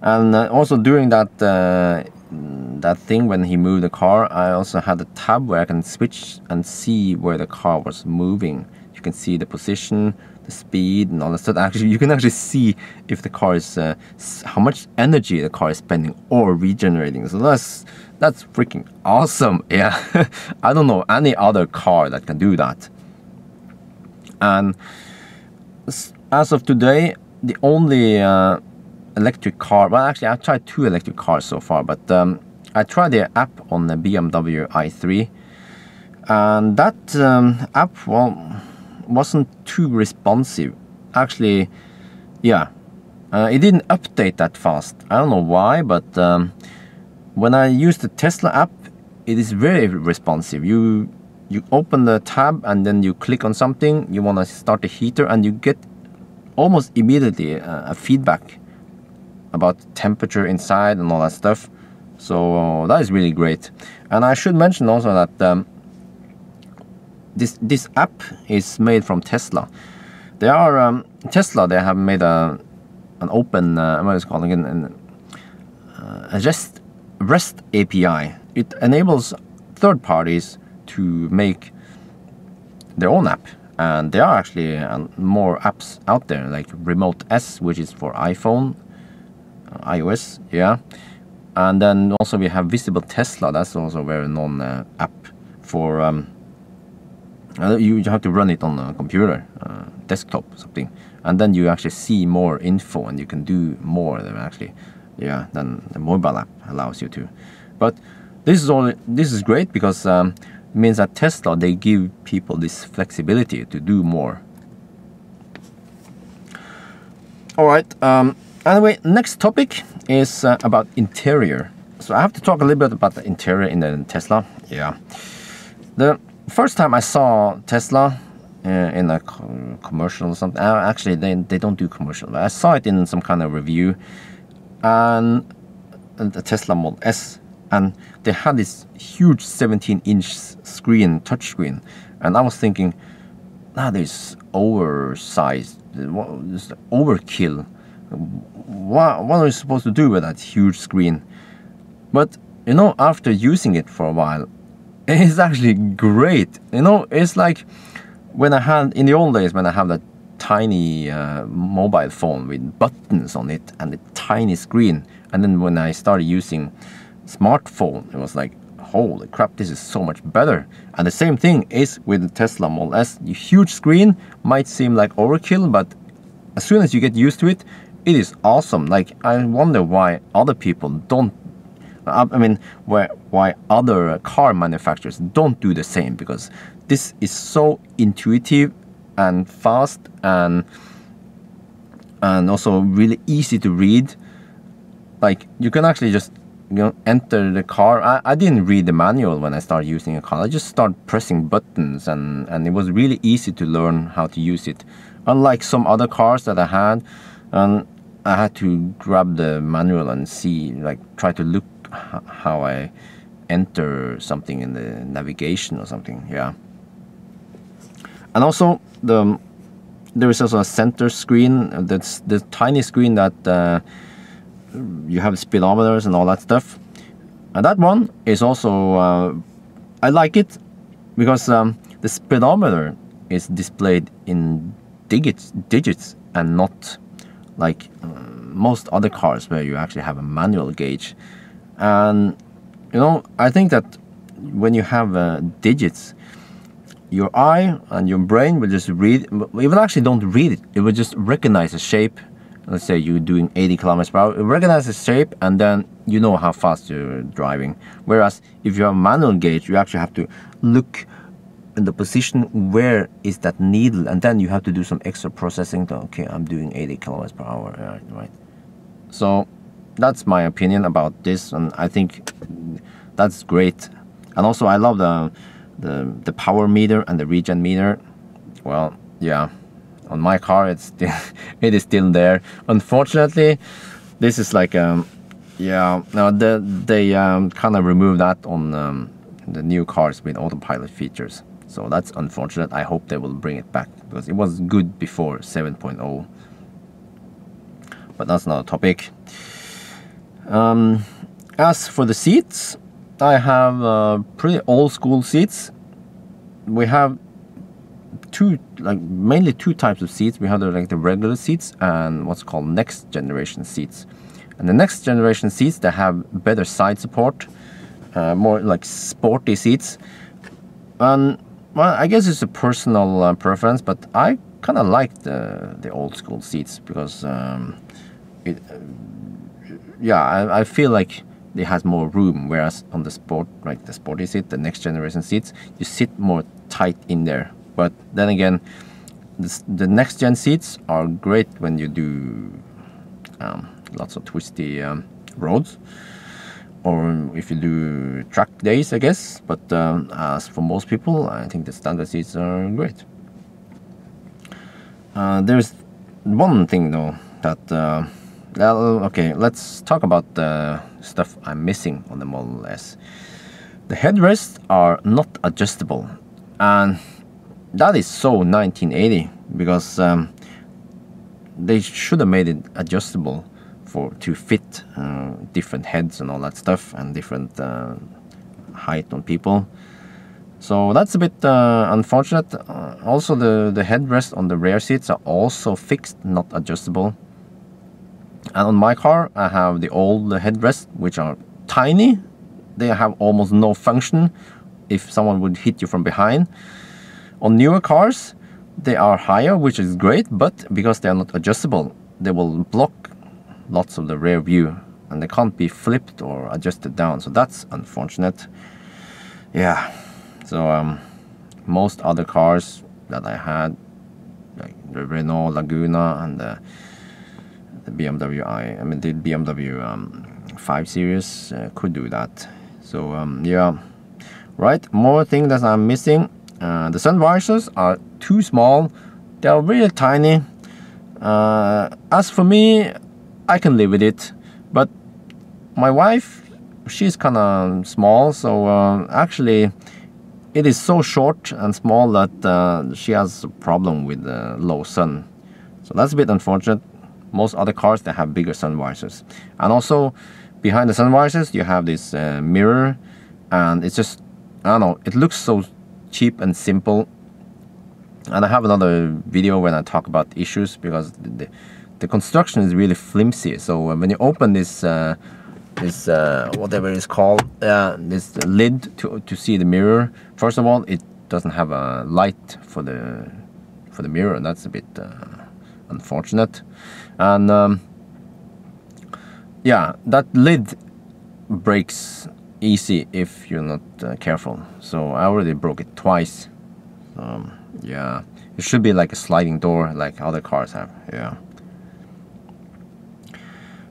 And also during that thing, when he moved the car, I also had a tab where I can switch and see where the car was moving. You can see the position, the speed and all that stuff. Actually, you can actually see if the car is how much energy the car is spending or regenerating. So that's freaking awesome. Yeah. I don't know any other car that can do that. And as of today, the only electric car, well, actually I've tried 2 electric cars so far, but I tried the app on the BMW i3, and that app, well, wasn't too responsive actually. Yeah, it didn't update that fast. I don't know why, but when I use the Tesla app, it is very responsive. You you open the tab and then you click on something, you want to start the heater, and you get almost immediately a feedback about temperature inside and all that stuff. So that is really great. And I should mention also that this app is made from Tesla. They are Tesla. They have made an open what is it called again? A REST API. It enables third parties to make their own app, and there are actually more apps out there, like Remote S, which is for iPhone, iOS, yeah. And then also we have Visible Tesla. That's also a very known app for you have to run it on a computer, desktop, something, and then you actually see more info and you can do more than actually, yeah, than the mobile app allows you to. But this is great because it means that Tesla, they give people this flexibility to do more. All right. Anyway, next topic is about interior. So I have to talk a little bit about the interior in the Tesla. Yeah. The first time I saw Tesla in a commercial or something, actually they don't do commercial, but I saw it in some kind of review, and the Tesla Model S. And they had this huge 17-inch screen, touchscreen, and I was thinking, that is oversized, overkill. What are you supposed to do with that huge screen? But you know, after using it for a while, it's actually great. You know, it's like when I had in the old days when I had that tiny mobile phone with buttons on it and a tiny screen, and then when I started using smartphone, it was like, holy crap, this is so much better. And the same thing is with the Tesla Model S. The huge screen might seem like overkill, but as soon as you get used to it, it is awesome. Like, I wonder why other people don't, I mean, why other car manufacturers don't do the same, because this is so intuitive and fast and also really easy to read. Like, you can actually just, you know, enter the car. I didn't read the manual when I started using a car. I just started pressing buttons, and it was really easy to learn how to use it. Unlike some other cars that I had, and I had to grab the manual and see, like, try to look how I enter something in the navigation or something. Yeah. And also there is also a center screen. That's the tiny screen that. You have speedometers and all that stuff, and that one is also I like it because the speedometer is displayed in digits and not like most other cars where you actually have a manual gauge. And you know, I think that when you have digits, your eye and your brain will just read. It will actually don't read it. It will just recognize the shape. Let's say you're doing 80 kilometers per hour, it recognizes shape, and then you know how fast you're driving. Whereas if you have a manual gauge, you actually have to look in the position where is that needle, and then you have to do some extra processing to, okay, I'm doing 80 kilometers per hour, right? So that's my opinion about this, and I think that's great. And also I love the power meter and the regen meter. Well, yeah. On my car, it is still there. Unfortunately, this is like yeah. Now they kind of removed that on the new cars with autopilot features. So that's unfortunate. I hope they will bring it back because it was good before 7.0. But that's not a topic. As for the seats, I have pretty old school seats. We have mainly two types of seats. We have the regular seats and what's called next generation seats. And the next generation seats, they have better side support, more like sporty seats. And well, I guess it's a personal preference, but I kind of like the old school seats because yeah, I feel like it has more room. Whereas on the sport, like the sporty seat, the next generation seats, you sit more tight in there. But then again, the next-gen seats are great when you do lots of twisty roads. or if you do track days, I guess. But as for most people, I think the standard seats are great. There's one thing though that okay, let's talk about the stuff I'm missing on the Model S. The headrests are not adjustable, and that is so 1980, because they should have made it adjustable to fit different heads and all that stuff, and different height on people. So that's a bit unfortunate. Also, the headrest on the rear seats are also fixed, not adjustable. And on my car, I have the old headrests, which are tiny. They have almost no function if someone would hit you from behind. On newer cars, they are higher, which is great, but because they are not adjustable, they will block lots of the rear view, and they can't be flipped or adjusted down, so that's unfortunate. Yeah, so most other cars that I had, like the Renault Laguna and the BMW the BMW 5 Series could do that. So yeah, right, more thing that I'm missing. The sun visors are too small, they are really tiny. As for me, I can live with it, but my wife, she's kind of small, so actually it is so short and small that she has a problem with the low sun. So that's a bit unfortunate. Most other cars, they have bigger sun visors. And also behind the sun visors you have this mirror, and it's just, I don't know, it looks so cheap and simple. And I have another video when I talk about issues, because the construction is really flimsy. So when you open this, whatever it's called, this lid to see the mirror, first of all, it doesn't have a light for the mirror, and that's a bit unfortunate. And yeah, that lid breaks easy if you're not careful. So I already broke it twice. Yeah, it should be like a sliding door, like other cars have. Yeah.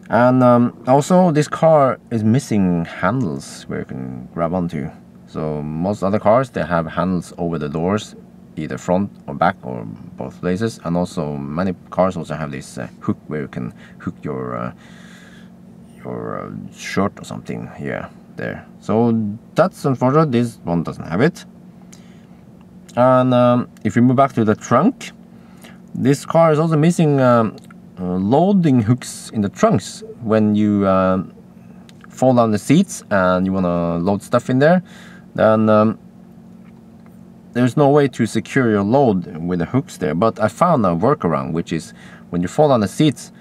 And also, this car is missing handles where you can grab onto. So most other cars, they have handles over the doors, either front or back or both places. And also, many cars also have this hook where you can hook your shirt or something. Yeah, there. So that's unfortunate. This one doesn't have it. And if you move back to the trunk, this car is also missing loading hooks in the trunks. When you fall down the seats and you want to load stuff in there, then there's no way to secure your load with the hooks there. But I found a workaround, which is when you fall down the seats,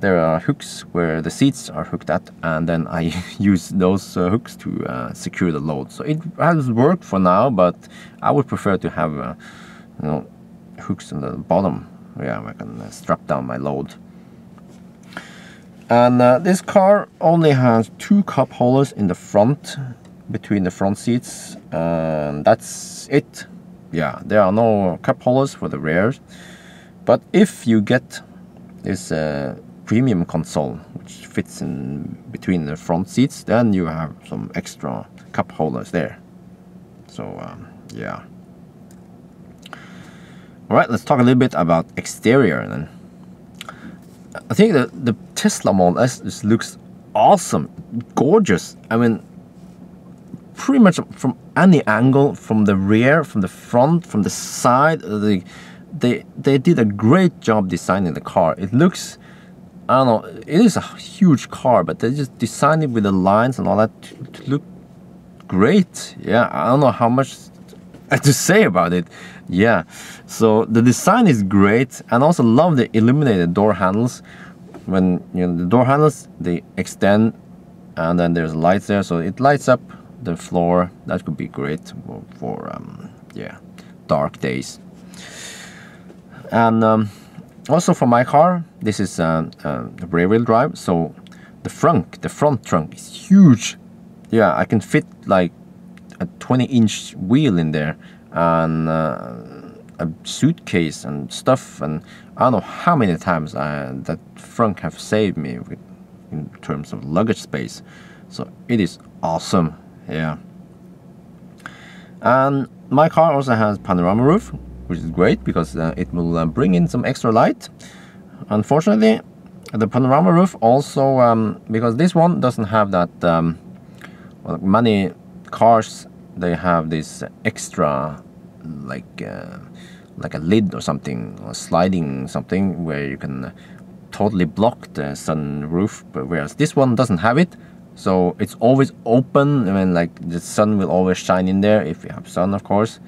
there are hooks where the seats are hooked at, and then I use those hooks to secure the load. So it has worked for now, but I would prefer to have you know, hooks on the bottom. Yeah, I can strap down my load. And this car only has two cup holders in the front, between the front seats, and that's it. Yeah, there are no cup holders for the rear. But if you get this premium console, which fits in between the front seats, then you have some extra cup holders there. So yeah. Alright, let's talk a little bit about exterior then. I think the Tesla Model S just looks awesome, gorgeous. I mean, pretty much from any angle, from the rear, from the front, from the side, they did a great job designing the car. It looks, I don't know, it is a huge car, but they just designed it with the lines and all that to look great. Yeah, I don't know how much to say about it. Yeah, so the design is great, and also love the illuminated door handles. When you know, the door handles, they extend, and then there's lights there, so it lights up the floor. That could be great for yeah, dark days. And also for my car, this is rear wheel drive, so the front trunk is huge. Yeah, I can fit like a 20-inch wheel in there, and a suitcase and stuff, and I don't know how many times that trunk have saved me in terms of luggage space. So it is awesome. Yeah. And my car also has panorama roof, which is great because it will bring in some extra light. Unfortunately, the panorama roof also, because this one doesn't have that, well, many cars, they have this extra, like a lid or something, or sliding something where you can totally block the sunroof, but whereas this one doesn't have it. So it's always open. I mean, like, the sun will always shine in there if you have sun, of course.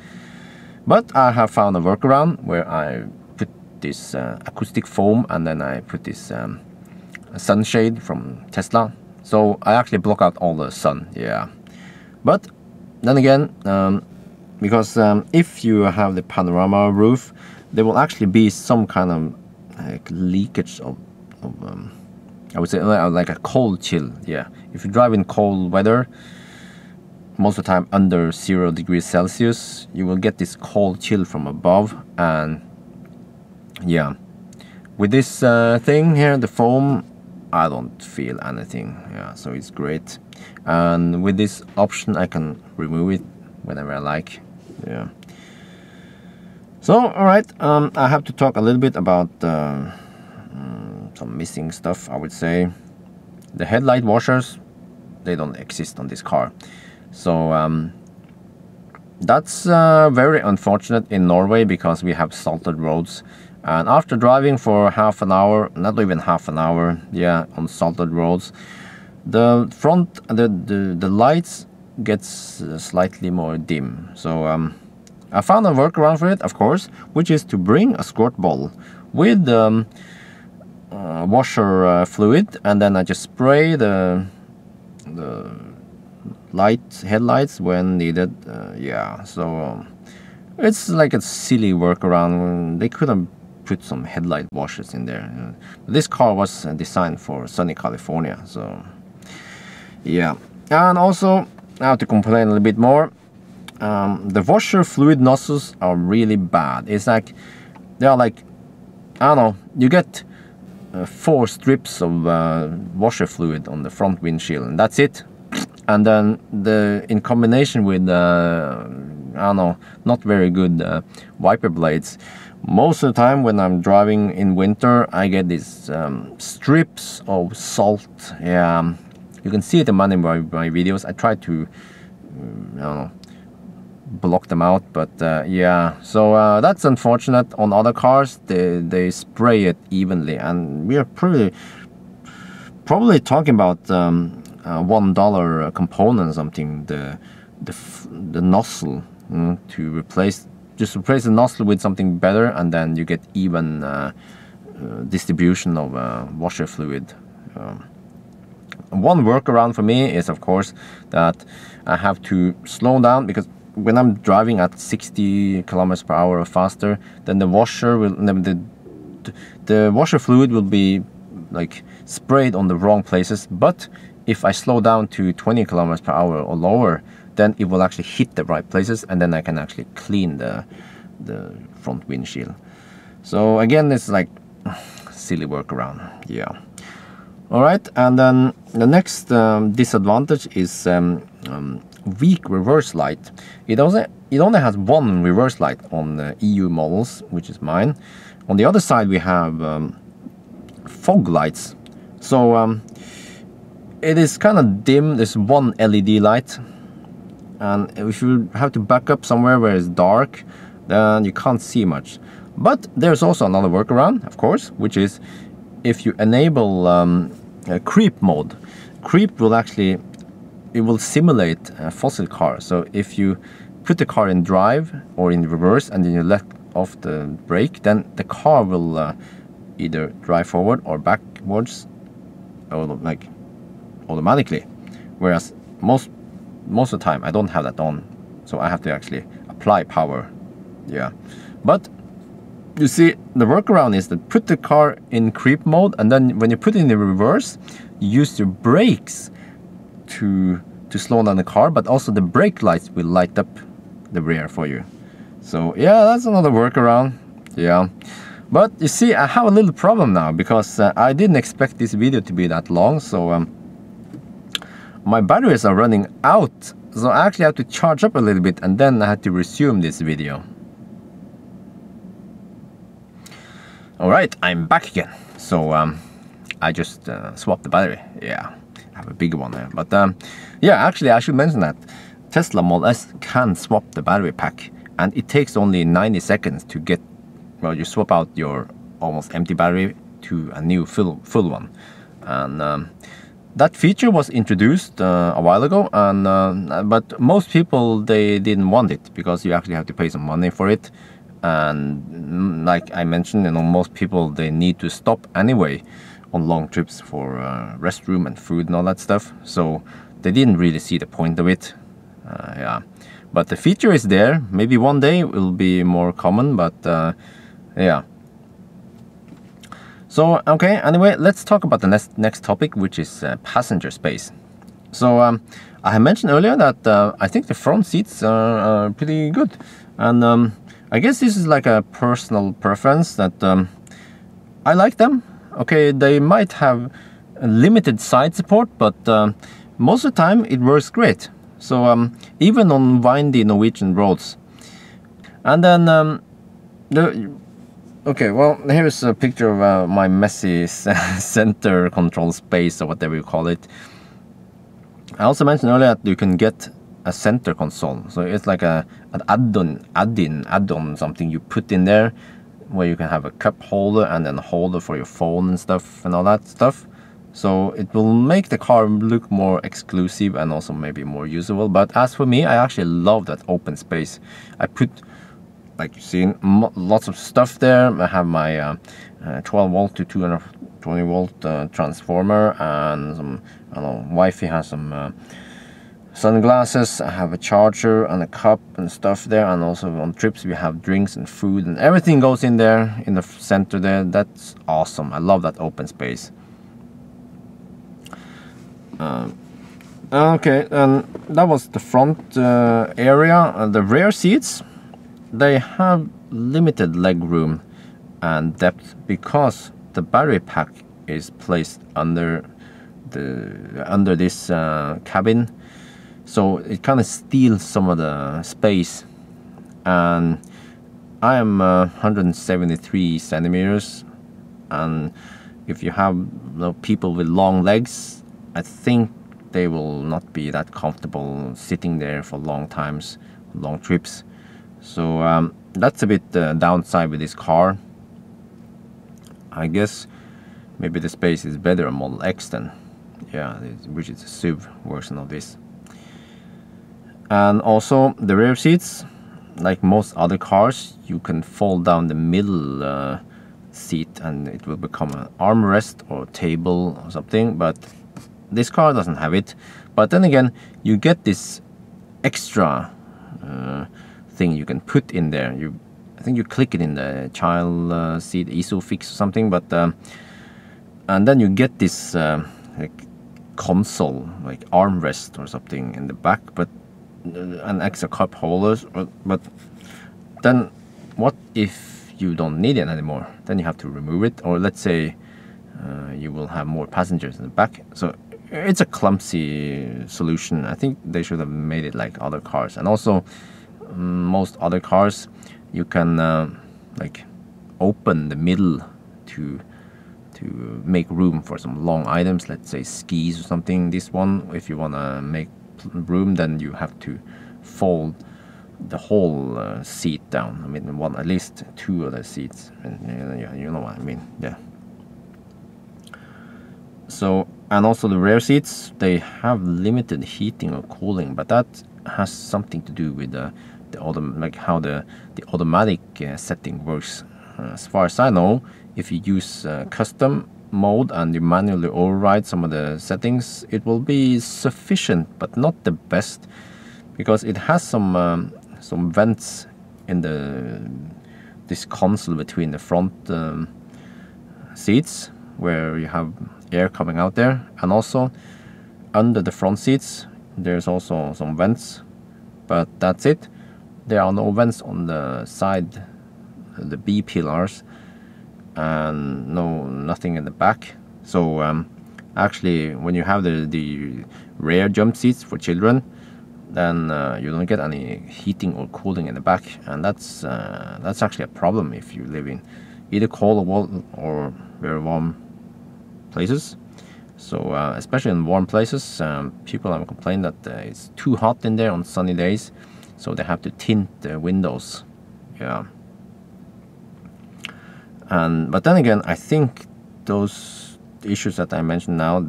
But I have found a workaround where I put this acoustic foam, and then I put this sunshade from Tesla. So I actually block out all the sun. Yeah. But then again, because if you have the panorama roof, there will actually be some kind of leakage of I would say like a cold chill. Yeah, if you drive in cold weather, most of the time under 0°C, you will get this cold chill from above. And yeah, with this thing here, the foam, I don't feel anything. Yeah, so it's great. And with this option, I can remove it whenever I like. Yeah. So all right, I have to talk a little bit about some missing stuff. I would say the headlight washers, they don't exist on this car, so that's very unfortunate in Norway, because we have salted roads, and after driving for half an hour, not even half an hour, yeah, on salted roads, the front, the lights gets slightly more dim. So I found a workaround for it, of course, which is to bring a squirt bottle with washer fluid, and then I just spray the headlights when needed. Yeah, so it's like a silly workaround. They could have put some headlight washers in there. This car was designed for sunny California, so yeah. And also, I have to complain a little bit more. The washer fluid nozzles are really bad. It's like they are like, I don't know, you get 4 strips of washer fluid on the front windshield, and that's it. And then in combination with I don't know, not very good wiper blades. Most of the time when I'm driving in winter, I get these strips of salt. Yeah, you can see it in many of my videos. I try to I don't know, block them out, but yeah, so that's unfortunate. On other cars, they spray it evenly, and we are probably talking about $1 component or something, the nozzle, you know, to replace the nozzle with something better, and then you get even distribution of washer fluid. One workaround for me is, of course, that I have to slow down, because when I'm driving at 60 km/h or faster, then the washer will, the washer fluid will be like sprayed on the wrong places. But if I slow down to 20 km/h or lower, then it will actually hit the right places, and then I can actually clean the front windshield. So again, it's like silly workaround. Yeah. All right, and then the next disadvantage is weak reverse light. It only has one reverse light on the EU models, which is mine. On the other side, we have fog lights. So it is kind of dim. There's one LED light, and if you have to back up somewhere where it's dark, then you can't see much. But there's also another workaround, of course, which is if you enable creep mode. Creep will actually, it will simulate a fossil car. So if you put the car in drive or in reverse, and then you let off the brake, then the car will either drive forward or backwards, or like automatically. Whereas most of the time I don't have that on, so I have to actually apply power. Yeah, but you see, the workaround is that put the car in creep mode, and then when you put it in the reverse, you use your brakes to slow down the car, but also the brake lights will light up the rear for you. So yeah, that's another workaround. Yeah, but you see, I have a little problem now, because I didn't expect this video to be that long. So my batteries are running out, so I actually have to charge up a little bit and then I had to resume this video. Alright, I'm back again. So I just swapped the battery. Yeah, I have a bigger one there. But yeah, actually I should mention that Tesla Model S can swap the battery pack, and it takes only 90 seconds to get, well, you swap out your almost empty battery to a new full one. And that feature was introduced a while ago, and but most people, they didn't want it because you actually have to pay some money for it. And like I mentioned, you know, most people, they need to stop anyway on long trips for restroom and food and all that stuff. So they didn't really see the point of it. Yeah, but the feature is there. Maybe one day it will be more common, but yeah. So okay, anyway, let's talk about the next topic, which is passenger space. So I had mentioned earlier that I think the front seats are pretty good, and I guess this is like a personal preference that I like them. Okay, they might have limited side support, but most of the time it works great. So even on windy Norwegian roads. And then okay, well, here's a picture of my messy center control space, or whatever you call it. I also mentioned earlier that you can get a center console, so it's like an add-on, something you put in there, where you can have a cup holder and then a holder for your phone and stuff and all that stuff. So it will make the car look more exclusive and also maybe more usable. But as for me, I actually love that open space. I put, like you've seen, lots of stuff there. I have my 12 volt to 220 volt transformer, and some, I don't know, wifey has some sunglasses. I have a charger and a cup and stuff there, and also on trips we have drinks and food, and everything goes in there in the center there. That's awesome. I love that open space. Okay, and that was the front area. The rear seats, they have limited leg room and depth because the battery pack is placed under this cabin, so it kind of steals some of the space. And I am 173 centimeters, and if you have, you know, people with long legs, I think they will not be that comfortable sitting there for long times, long trips. So that's a bit downside with this car. I guess maybe the space is better on Model X then, yeah, which is a SUV version of this. And also the rear seats, like most other cars, you can fold down the middle seat and it will become an armrest or table or something, but this car doesn't have it. But then again, you get this extra thing you can put in there. I think you click it in the child seat, ISOFIX or something, but and then you get this like console, like armrest or something in the back, but an extra cup holders. But then what if you don't need it anymore? Then you have to remove it, or let's say you will have more passengers in the back. So it's a clumsy solution. I think they should have made it like other cars. And also most other cars, you can like open the middle to make room for some long items, let's say skis or something. This one, if you want to make room, then you have to fold the whole seat down. I mean, one, at least two of the seats, and you know what I mean. Yeah. So, and also the rear seats, they have limited heating or cooling, but that has something to do with how the automatic setting works. As far as I know, if you use custom mode and you manually override some of the settings, it will be sufficient, but not the best, because it has some vents in this console between the front seats, where you have air coming out there, and also under the front seats there's also some vents, but that's it. There are no vents on the side, the B pillars, and nothing in the back. So actually, when you have the rear jump seats for children, then you don't get any heating or cooling in the back, and that's actually a problem if you live in either cold or very warm places. So especially in warm places, people have complained that it's too hot in there on sunny days, so they have to tint the windows. Yeah. And but then again, I think those issues that I mentioned now,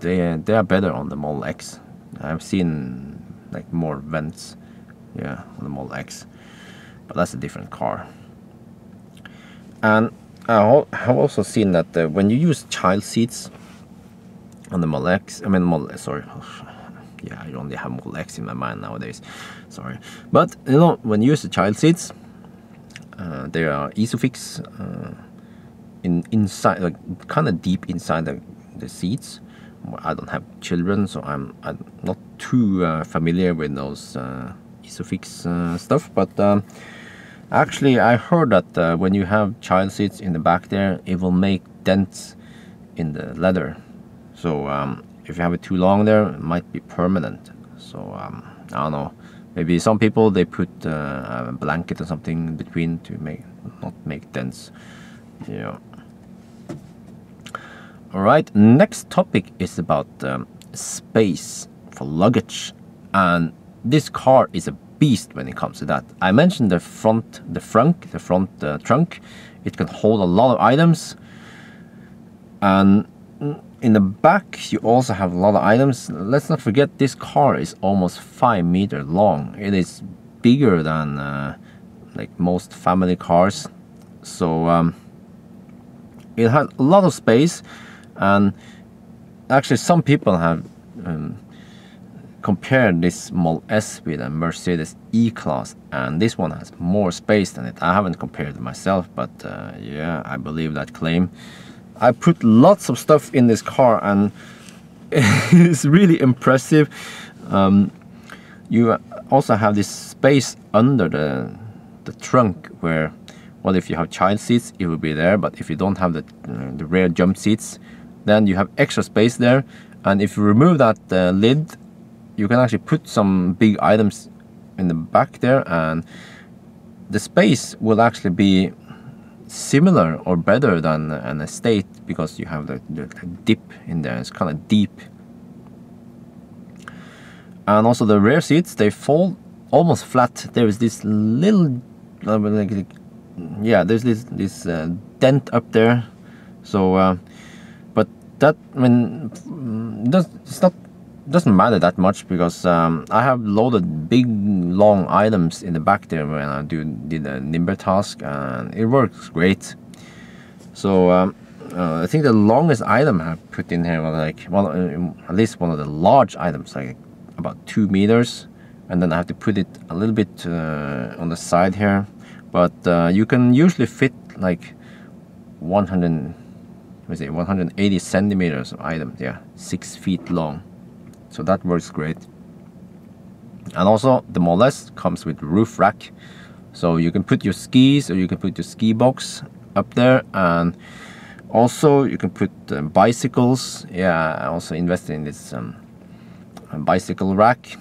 they are better on the Model X. I've seen like more vents, yeah, on the Model X, but that's a different car. And I've also seen that when you use child seats on the Model X, I mean Model, sorry, yeah, I only have Model X in my mind nowadays, sorry. But you know, when you use the child seats, there are ISOFIX inside, like kind of deep inside the seats. I don't have children, so I'm not too familiar with those ISOFIX stuff, but actually I heard that when you have child seats in the back there, it will make dents in the leather. So if you have it too long there, it might be permanent. So I don't know, maybe some people, they put a blanket or something between to not make dents. Yeah. All right, next topic is about space for luggage, and this car is a beast when it comes to that. I mentioned the front trunk. It can hold a lot of items, and in the back you also have a lot of items. Let's not forget this car is almost 5 meters long. It is bigger than like most family cars, so it has a lot of space. And actually some people have compared this Model S with a Mercedes E-Class, and this one has more space than it. I haven't compared it myself, but yeah, I believe that claim. I put lots of stuff in this car, and it's really impressive. You also have this space under the trunk where, well, if you have child seats, it will be there, but if you don't have the rear jump seats, then you have extra space there. And if you remove that lid, you can actually put some big items in the back there, and the space will actually be similar or better than an estate, because you have the dip in there. It's kind of deep. And also the rear seats, they fall almost flat. There is this little, yeah, there's this dent up there. So that, I mean, doesn't matter that much, because I have loaded big long items in the back there when I did a Nimber task, and it works great. So I think the longest item I put in here was like, well, at least one of the large items, like about 2 meters, and then I have to put it a little bit on the side here. But you can usually fit like 180 centimeters of items, yeah, 6 feet long. So that works great. And also the Model S comes with roof rack, so you can put your skis, or you can put your ski box up there, and also you can put bicycles. Yeah, I also invested in this bicycle rack,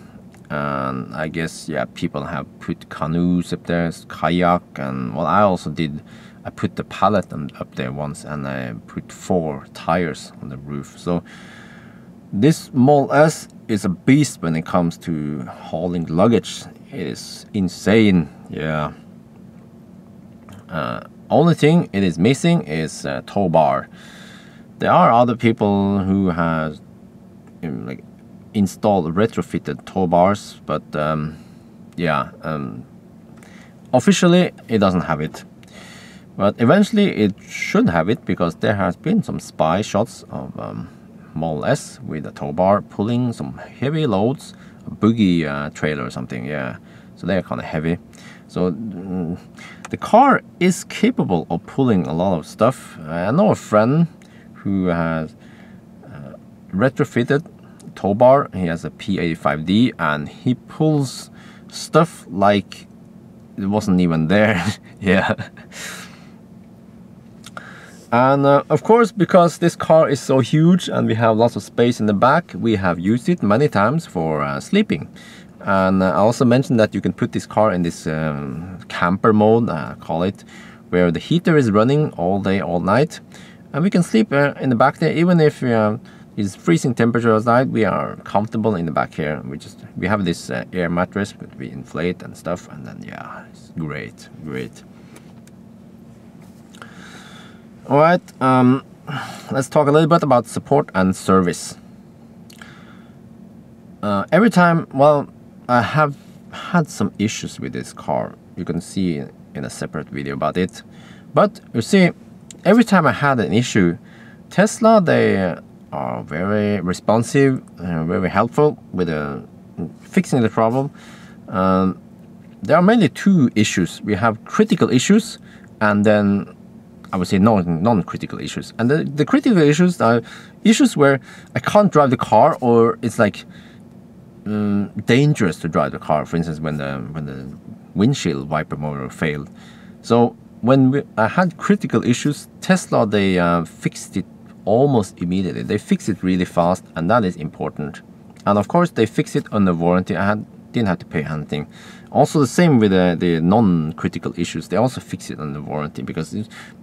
and I guess, yeah, people have put canoes up there, kayak, and well, I also did. I put the pallet up there once, and I put 4 tires on the roof. So this Model S is a beast when it comes to hauling luggage. It is insane, yeah. Only thing it is missing is a tow bar. There are other people who have like installed retrofitted tow bars, but yeah, officially it doesn't have it. But eventually it should have it, because there has been some spy shots of Model S with a tow bar pulling some heavy loads, a boogie trailer or something, yeah. So they are kind of heavy. So the car is capable of pulling a lot of stuff. I know a friend who has retrofitted tow bar. He has a P85D, and he pulls stuff like it wasn't even there, yeah. And of course, because this car is so huge and we have lots of space in the back, we have used it many times for sleeping. And I also mentioned that you can put this car in this camper mode, call it, where the heater is running all day, all night. And we can sleep in the back there, even if it's freezing temperature outside, we are comfortable in the back here. We have this air mattress that we inflate and stuff, and then yeah, it's great, great. All right, let's talk a little bit about support and service. Every time, well, I have had some issues with this car. You can see in a separate video about it. But you see, every time I had an issue, Tesla, they are very responsive, very helpful with fixing the problem. There are mainly two issues. We have critical issues, and then I would say non-critical issues. And the critical issues are issues where I can't drive the car, or it's like dangerous to drive the car. For instance, when the windshield wiper motor failed. So when I had critical issues, Tesla, they fixed it almost immediately. They fixed it really fast, and that is important. And of course, they fixed it under warranty. I didn't have to pay anything. Also the same with the non-critical issues. They also fix it under warranty, because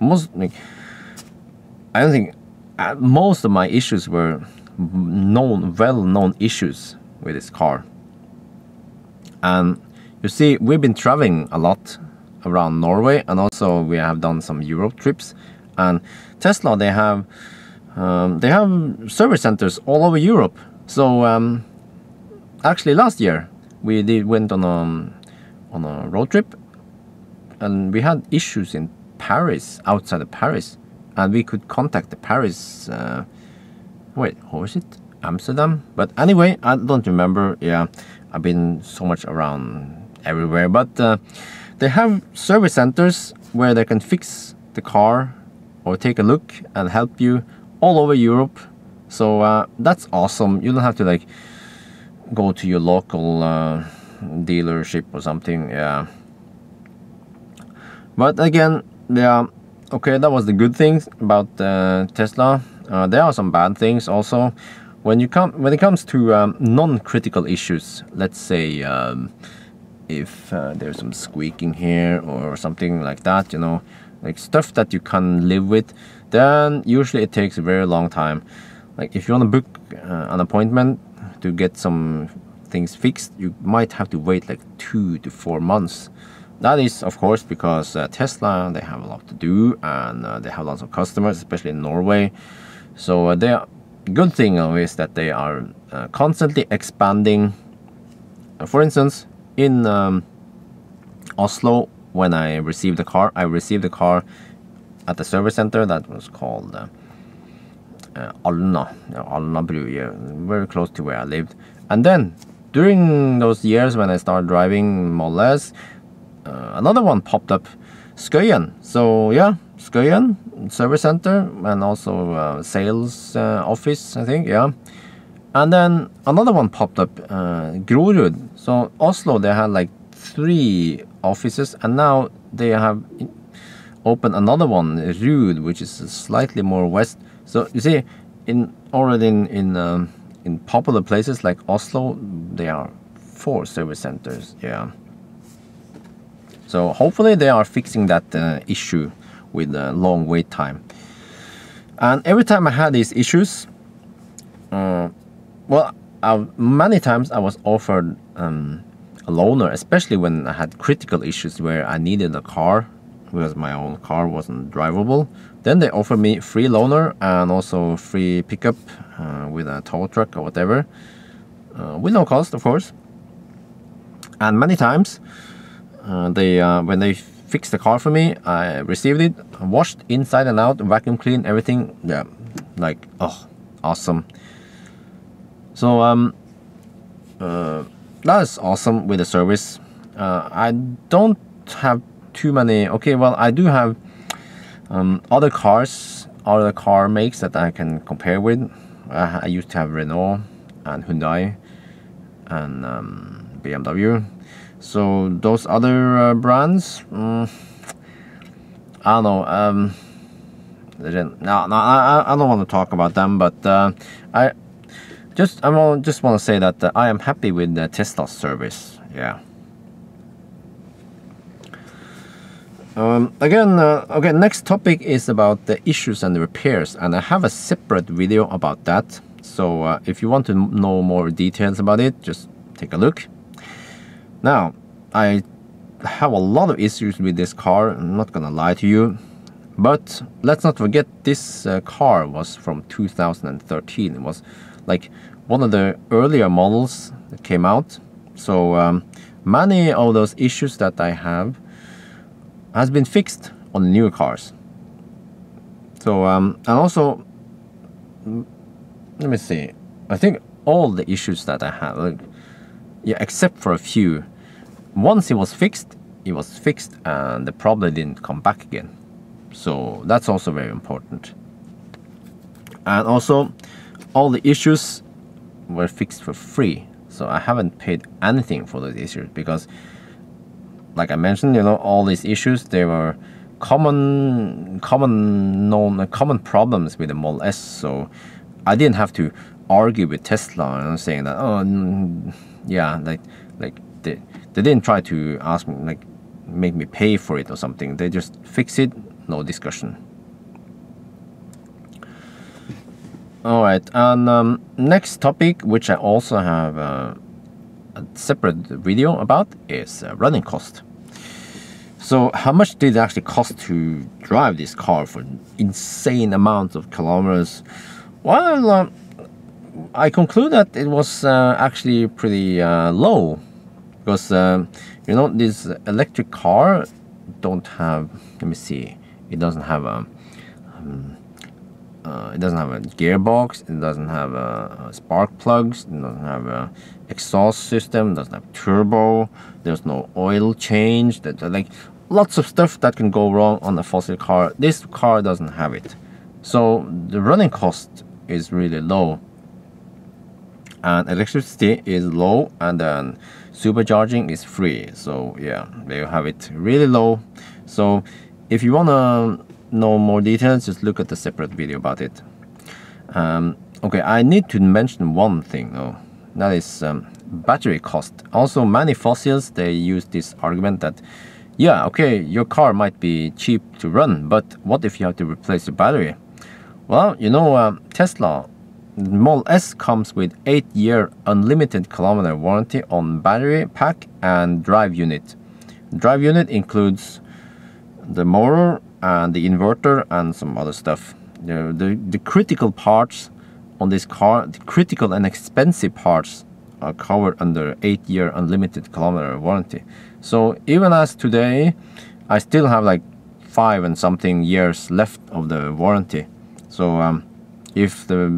most of my issues were well-known issues with this car. And you see, we've been traveling a lot around Norway, and also we have done some Europe trips. And Tesla, they have service centers all over Europe. So actually last year we went on a road trip, and we had issues in Paris, outside of Paris, and we could contact the Paris. Wait, what was it? Amsterdam. But anyway, I don't remember. Yeah, I've been so much around everywhere. But they have service centers where they can fix the car or take a look and help you all over Europe. So that's awesome. You don't have to like go to your local dealership or something. Yeah. But again, yeah, okay, that was the good things about Tesla. There are some bad things also. When it comes to non-critical issues, let's say if there's some squeaking here or something like that, you know, like stuff that you can live with, then usually it takes a very long time. Like if you want to book an appointment to get some things fixed, you might have to wait like 2 to 4 months. That is, of course, because Tesla, they have a lot to do, and they have lots of customers, especially in Norway. So good thing is that they are constantly expanding. For instance, in Oslo, when I received the car at the service center that was called Alna, very close to where I lived. And then during those years when I started driving Model S, another one popped up, Skøyen. So yeah, Skøyen service center, and also sales office, I think. Yeah. And then another one popped up, Grorud. So Oslo, they had like 3 offices, and now they have opened another one, Rud, which is slightly more west. So you see, in popular places like Oslo, there are 4 service centers. Yeah. So hopefully they are fixing that issue with the long wait time. And every time I had these issues, many times I was offered a loaner, especially when I had critical issues where I needed a car because my own car wasn't drivable. Then they offered me free loaner and also free pickup with a tow truck or whatever, with no cost, of course. And many times when they fixed the car for me, I received it, washed inside and out, vacuum cleaned, everything. Yeah, like, oh, awesome. So that is awesome with the service. I don't have too many. Okay, well, I do have other car makes that I can compare with. I used to have Renault and Hyundai and BMW. So those other brands, I don't know. I don't want to talk about them, but I just want to say that I am happy with the Tesla service. Yeah. Okay, next topic is about the issues and the repairs, and I have a separate video about that. So if you want to know more details about it, just take a look. Now, I have a lot of issues with this car, I'm not gonna lie to you. But let's not forget this car was from 2013. It was like one of the earlier models that came out. So many of those issues that I have has been fixed on newer cars. So, and also, let me see, I think all the issues that I had, like, yeah, except for a few, once it was fixed and the problem didn't come back again. So that's also very important. And also, all the issues were fixed for free. So I haven't paid anything for those issues because, like I mentioned, you know, all these issues, they were common problems with the Model S. So I didn't have to argue with Tesla and saying that, oh yeah, like they didn't try to ask me, like, make me pay for it or something. They just fix it, no discussion. All right, and next topic, which I also have a separate video about, is running cost. So how much did it actually cost to drive this car for insane amounts of kilometers? Well, I conclude that it was actually pretty low, because you know, this electric car don't have, let me see, it doesn't have a it doesn't have a gearbox, it doesn't have spark plugs, it doesn't have a exhaust system, it doesn't have turbo, there's no oil change, that, like, lots of stuff that can go wrong on a fossil car. This car doesn't have it. So the running cost is really low. And electricity is low, and then supercharging is free. So yeah, there you have it, really low. So if you wanna know more details, just look at the separate video about it. Okay, I need to mention one thing though, that is battery cost. Also, many fossils, they use this argument that, yeah, okay, your car might be cheap to run, but what if you have to replace the battery? Well, you know, Tesla Model S comes with 8-year unlimited kilometer warranty on battery pack and drive unit. Drive unit includes the motor and the inverter and some other stuff. The critical parts on this car, the critical and expensive parts, are covered under 8-year unlimited kilometer warranty. So even as today, I still have like 5 and something years left of the warranty. So if the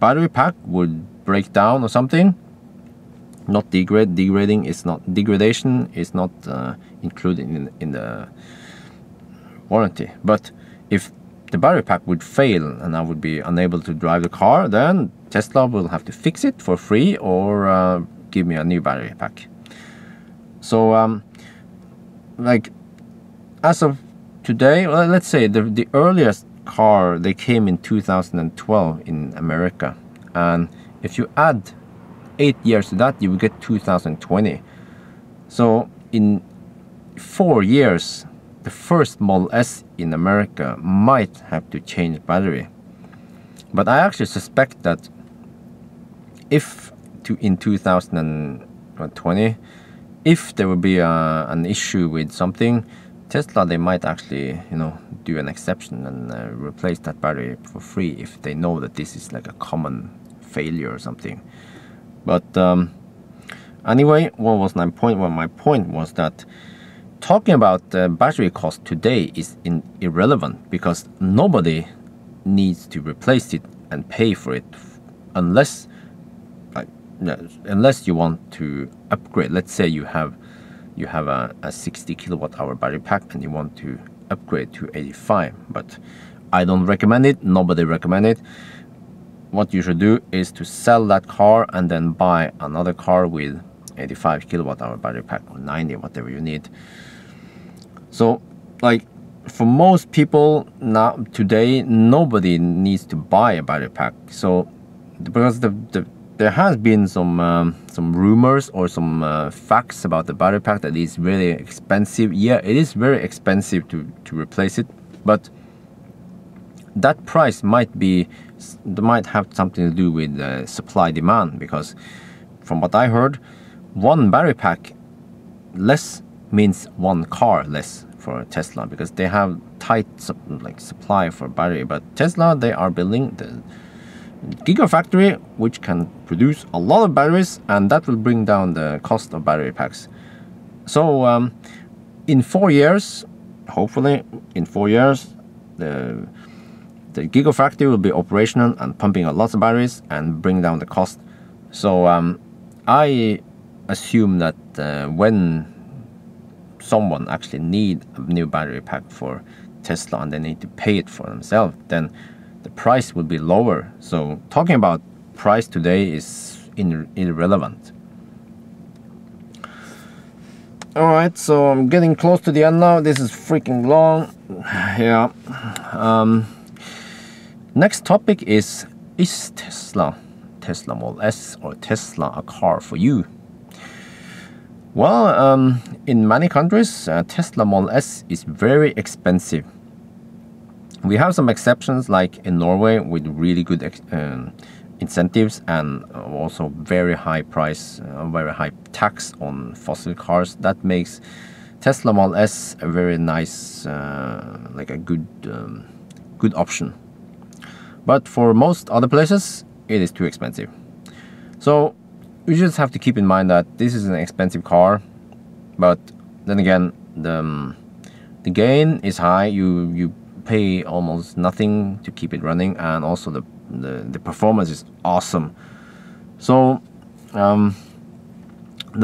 battery pack would break down or something, not degrading is not, degradation is not included in the warranty. But if the battery pack would fail and I would be unable to drive the car, then Tesla will have to fix it for free or give me a new battery pack. So like, as of today, well, let's say the earliest car, they came in 2012 in America, and if you add 8 years to that, you will get 2020. So in 4 years, the first Model S in America might have to change battery. But I actually suspect that if in 2020, if there would be an issue with something, Tesla, they might actually, you know, do an exception and replace that battery for free if they know that this is like a common failure or something. But anyway, what was my point? Well, my point was that talking about battery cost today is irrelevant, because nobody needs to replace it and pay for it unless, like, unless you want to upgrade. Let's say you have a 60 kilowatt hour battery pack and you want to upgrade to 85, but I don't recommend it, nobody recommend it. What you should do is to sell that car and then buy another car with 85 kilowatt hour battery pack or 90, whatever you need. So, like, for most people now today, nobody needs to buy a battery pack. So because there has been some rumors or some facts about the battery pack that is really expensive. Yeah, it is very expensive to replace it, but that price might have something to do with supply demand, because from what I heard, one battery pack less means one car less for Tesla, because they have tight supply for battery. But Tesla, they are building the gigafactory, which can produce a lot of batteries, and that will bring down the cost of battery packs. So in 4 years, hopefully in 4 years, the gigafactory will be operational and pumping a lot of batteries and bring down the cost. So I assume that when someone actually need a new battery pack for Tesla and they need to pay it for themselves, then the price will be lower. So talking about price today is irrelevant. Alright, so I'm getting close to the end now. This is freaking long. Yeah. Next topic is Tesla Model S or Tesla a car for you? Well, in many countries, Tesla Model S is very expensive. We have some exceptions, like in Norway with really good incentives and also very high price, very high tax on fossil cars. That makes Tesla Model S a very nice, like a good, good option. But for most other places, it is too expensive. So you just have to keep in mind that this is an expensive car, but then again, the gain is high. You pay almost nothing to keep it running, and also the performance is awesome. So the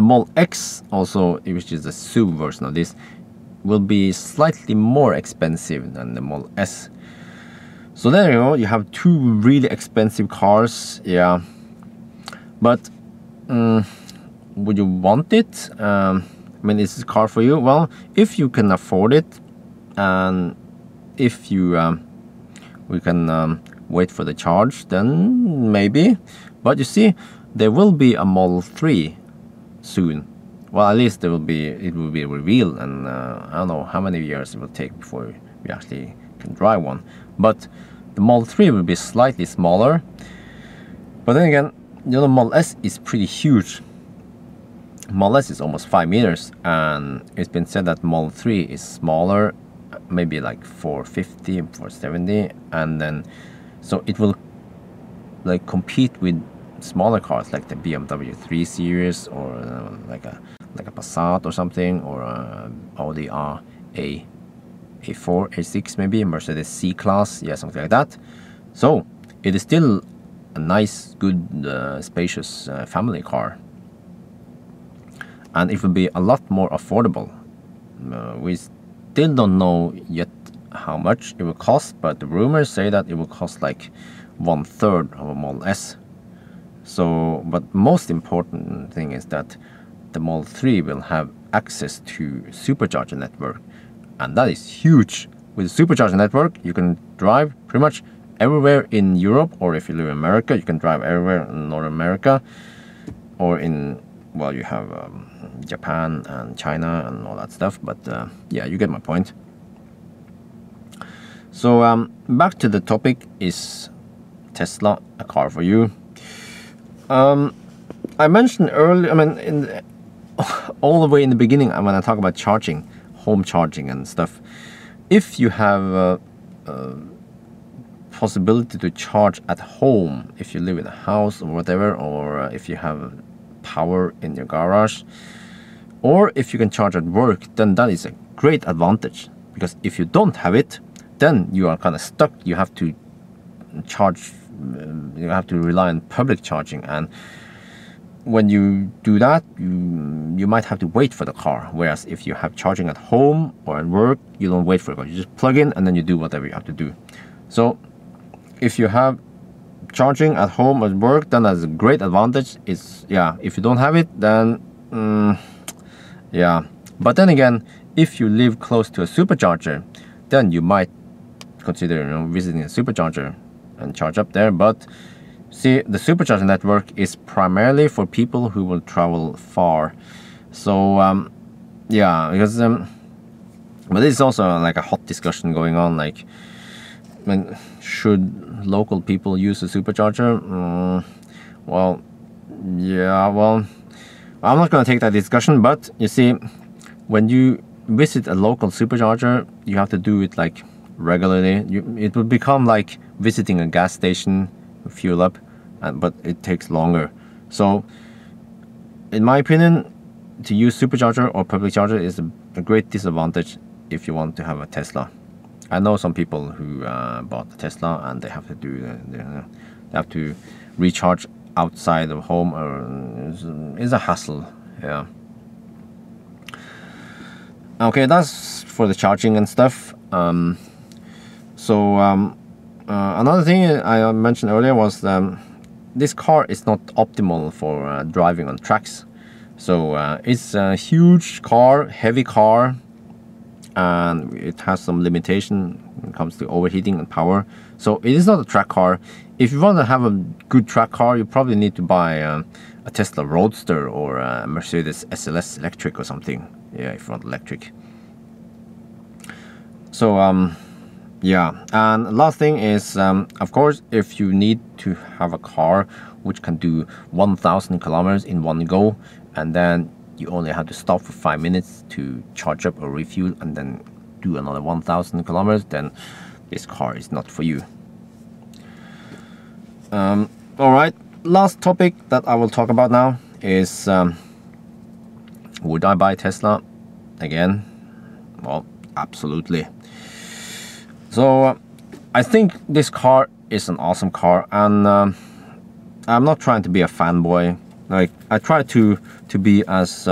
Model X also, which is the SUV version of this, will be slightly more expensive than the Model S. So there you go, you have two really expensive cars. Yeah, but would you want it? I mean, is this car for you? Well, if you can afford it, and if you we can wait for the charge, then maybe. But you see, there will be a Model 3 soon. Well, at least there will be, it will be revealed, and I don't know how many years it will take before we actually can drive one. But the Model 3 will be slightly smaller. But then again, you know, Model S is pretty huge. Model S is almost 5 meters, and it's been said that Model 3 is smaller, maybe like 450, 470, and then so it will like compete with smaller cars like the BMW 3 Series, or like a Passat or something, or Audi A4, A6 maybe, Mercedes C-Class, yeah, something like that. So it is still a nice, good, spacious family car, and it will be a lot more affordable. We still don't know yet how much it will cost, but the rumors say that it will cost like 1/3 of a Model S. So, but most important thing is that the Model 3 will have access to Supercharger network, and that is huge. With Supercharger network, you can drive pretty much everywhere in Europe, or if you live in America, you can drive everywhere in North America, or in, well, you have Japan and China and all that stuff. But yeah, you get my point. So back to the topic, is Tesla a car for you? I mentioned earlier, I mean, all the way in the beginning, when I talk about charging, home charging and stuff, if you have possibility to charge at home, if you live in a house or whatever, or if you have power in your garage, or if you can charge at work, then that is a great advantage, because if you don't have it, then you are kind of stuck. You have to charge, you have to rely on public charging, and when you do that, you might have to wait for the car. Whereas if you have charging at home or at work, you don't wait for it, you just plug in and then you do whatever you have to do. So if you have charging at home or at work, then that's a great advantage. It's, yeah, if you don't have it, then yeah. But then again, if you live close to a supercharger, then you might consider, you know, visiting a supercharger and charge up there. But see, the supercharger network is primarily for people who will travel far. So yeah, because but it's also like a hot discussion going on, like, I mean, should local people use a supercharger? Well, yeah, well, I'm not going to take that discussion, but you see, when you visit a local supercharger, you have to do it like regularly. It would become like visiting a gas station, fuel up, but it takes longer. So, in my opinion, to use supercharger or public charger is a great disadvantage if you want to have a Tesla. I know some people who bought the Tesla and they have to do they have to recharge outside of home, or it's a hassle. Yeah. Okay, that's for the charging and stuff. Another thing I mentioned earlier was this car is not optimal for driving on tracks. So it's a huge car, heavy car, and it has some limitation when it comes to overheating and power. So it is not a track car. If you want to have a good track car, you probably need to buy a Tesla Roadster or a Mercedes SLS electric or something. Yeah, if you want electric. So yeah, and last thing is, of course, if you need to have a car which can do 1,000 kilometers in one go, and then you only have to stop for 5 minutes to charge up or refuel and then do another 1,000 kilometers, then this car is not for you. All right, last topic that I will talk about now is, would I buy Tesla again? Well, absolutely. So I think this car is an awesome car, and I'm not trying to be a fanboy. Like, I try to be as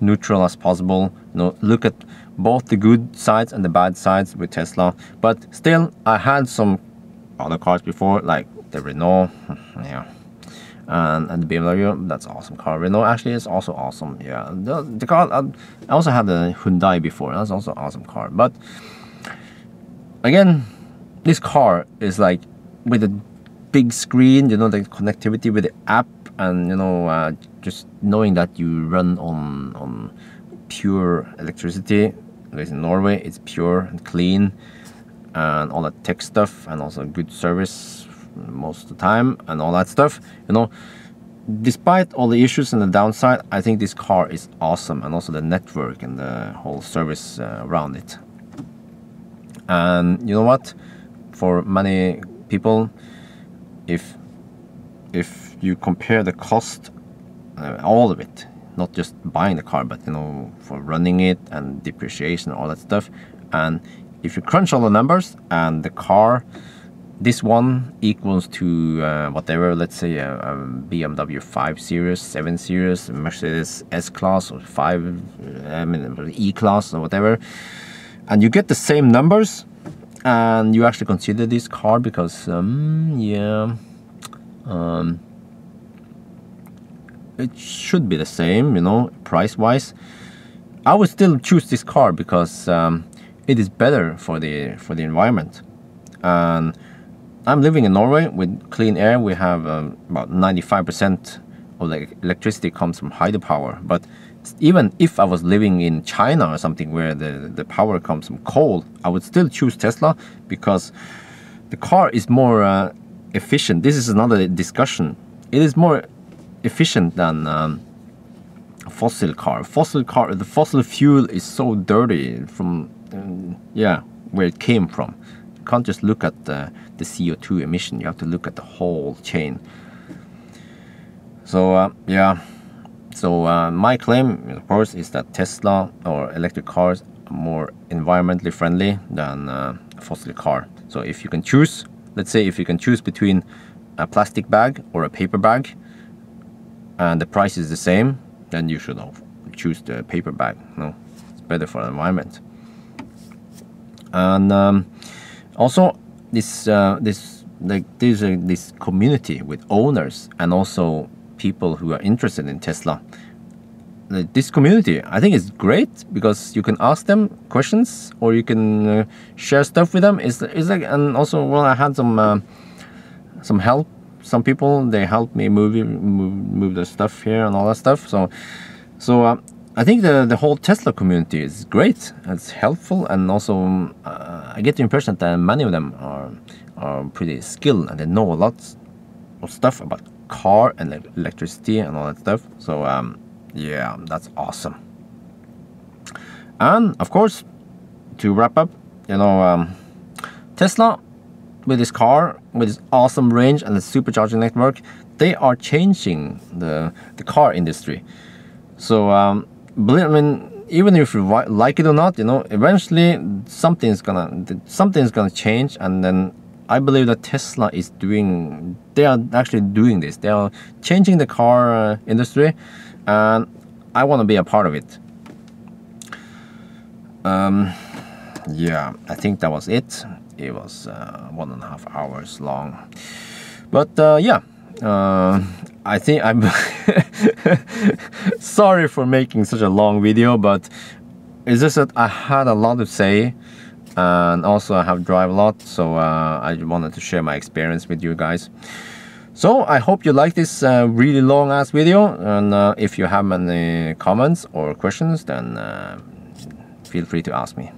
neutral as possible, you know, look at both the good sides and the bad sides with Tesla. But still, I had some other cars before, like the Renault, yeah, and the BMW. That's an awesome car. Renault actually is also awesome. Yeah, the car. I also had the Hyundai before. That's also an awesome car. But again, this car is like with a big screen. You know, the connectivity with the app. And you know, just knowing that you run on pure electricity, at least in Norway, it's pure and clean, and all that tech stuff, and also good service most of the time, and all that stuff. You know, despite all the issues and the downside, I think this car is awesome, and also the network and the whole service around it. And you know what? For many people, if you compare the cost, all of it, not just buying the car, but you know, for running it and depreciation, all that stuff, and if you crunch all the numbers, and the car, this one equals to whatever, let's say a BMW 5 Series, 7 Series, Mercedes S-Class, or 5, I mean, E-Class, or whatever, and you get the same numbers, and you actually consider this car because, yeah, it should be the same, you know, price-wise. I would still choose this car because it is better for the environment. And I'm living in Norway with clean air. We have about 95% of the electricity comes from hydropower. But even if I was living in China or something where the power comes from coal, I would still choose Tesla because the car is more efficient. This is another discussion. It is more efficient than a fossil car. The fossil fuel is so dirty from yeah, where it came from. You can't just look at the CO2 emission. You have to look at the whole chain. So yeah, so my claim, of course, is that Tesla or electric cars are more environmentally friendly than a fossil car. So if you can choose. Let's say if you can choose between a plastic bag or a paper bag and the price is the same, then you should choose the paper bag. No, it's better for the environment. And also this community with owners and also people who are interested in Tesla this community. I think it's great because you can ask them questions or you can share stuff with them. It's like, and also, well, I had some help. Some people, they helped me move the stuff here and all that stuff. So I think the whole Tesla community is great. It's helpful, and also I get the impression that many of them are pretty skilled and they know a lot of stuff about car and electricity and all that stuff. So yeah, that's awesome. And of course, to wrap up, you know, Tesla with this car, with this awesome range and the supercharging network, they are changing the car industry. So I mean, even if you like it or not, you know, eventually something's gonna change. And then I believe that Tesla is doing, they are actually doing this. They are changing the car industry, and I want to be a part of it. Yeah, I think that was it. It was 1.5 hours long, but yeah, I think I'm sorry for making such a long video, but it's just that I had a lot to say, and also I have drive a lot, so I wanted to share my experience with you guys. So I hope you like this really long ass video, and if you have any comments or questions, then feel free to ask me.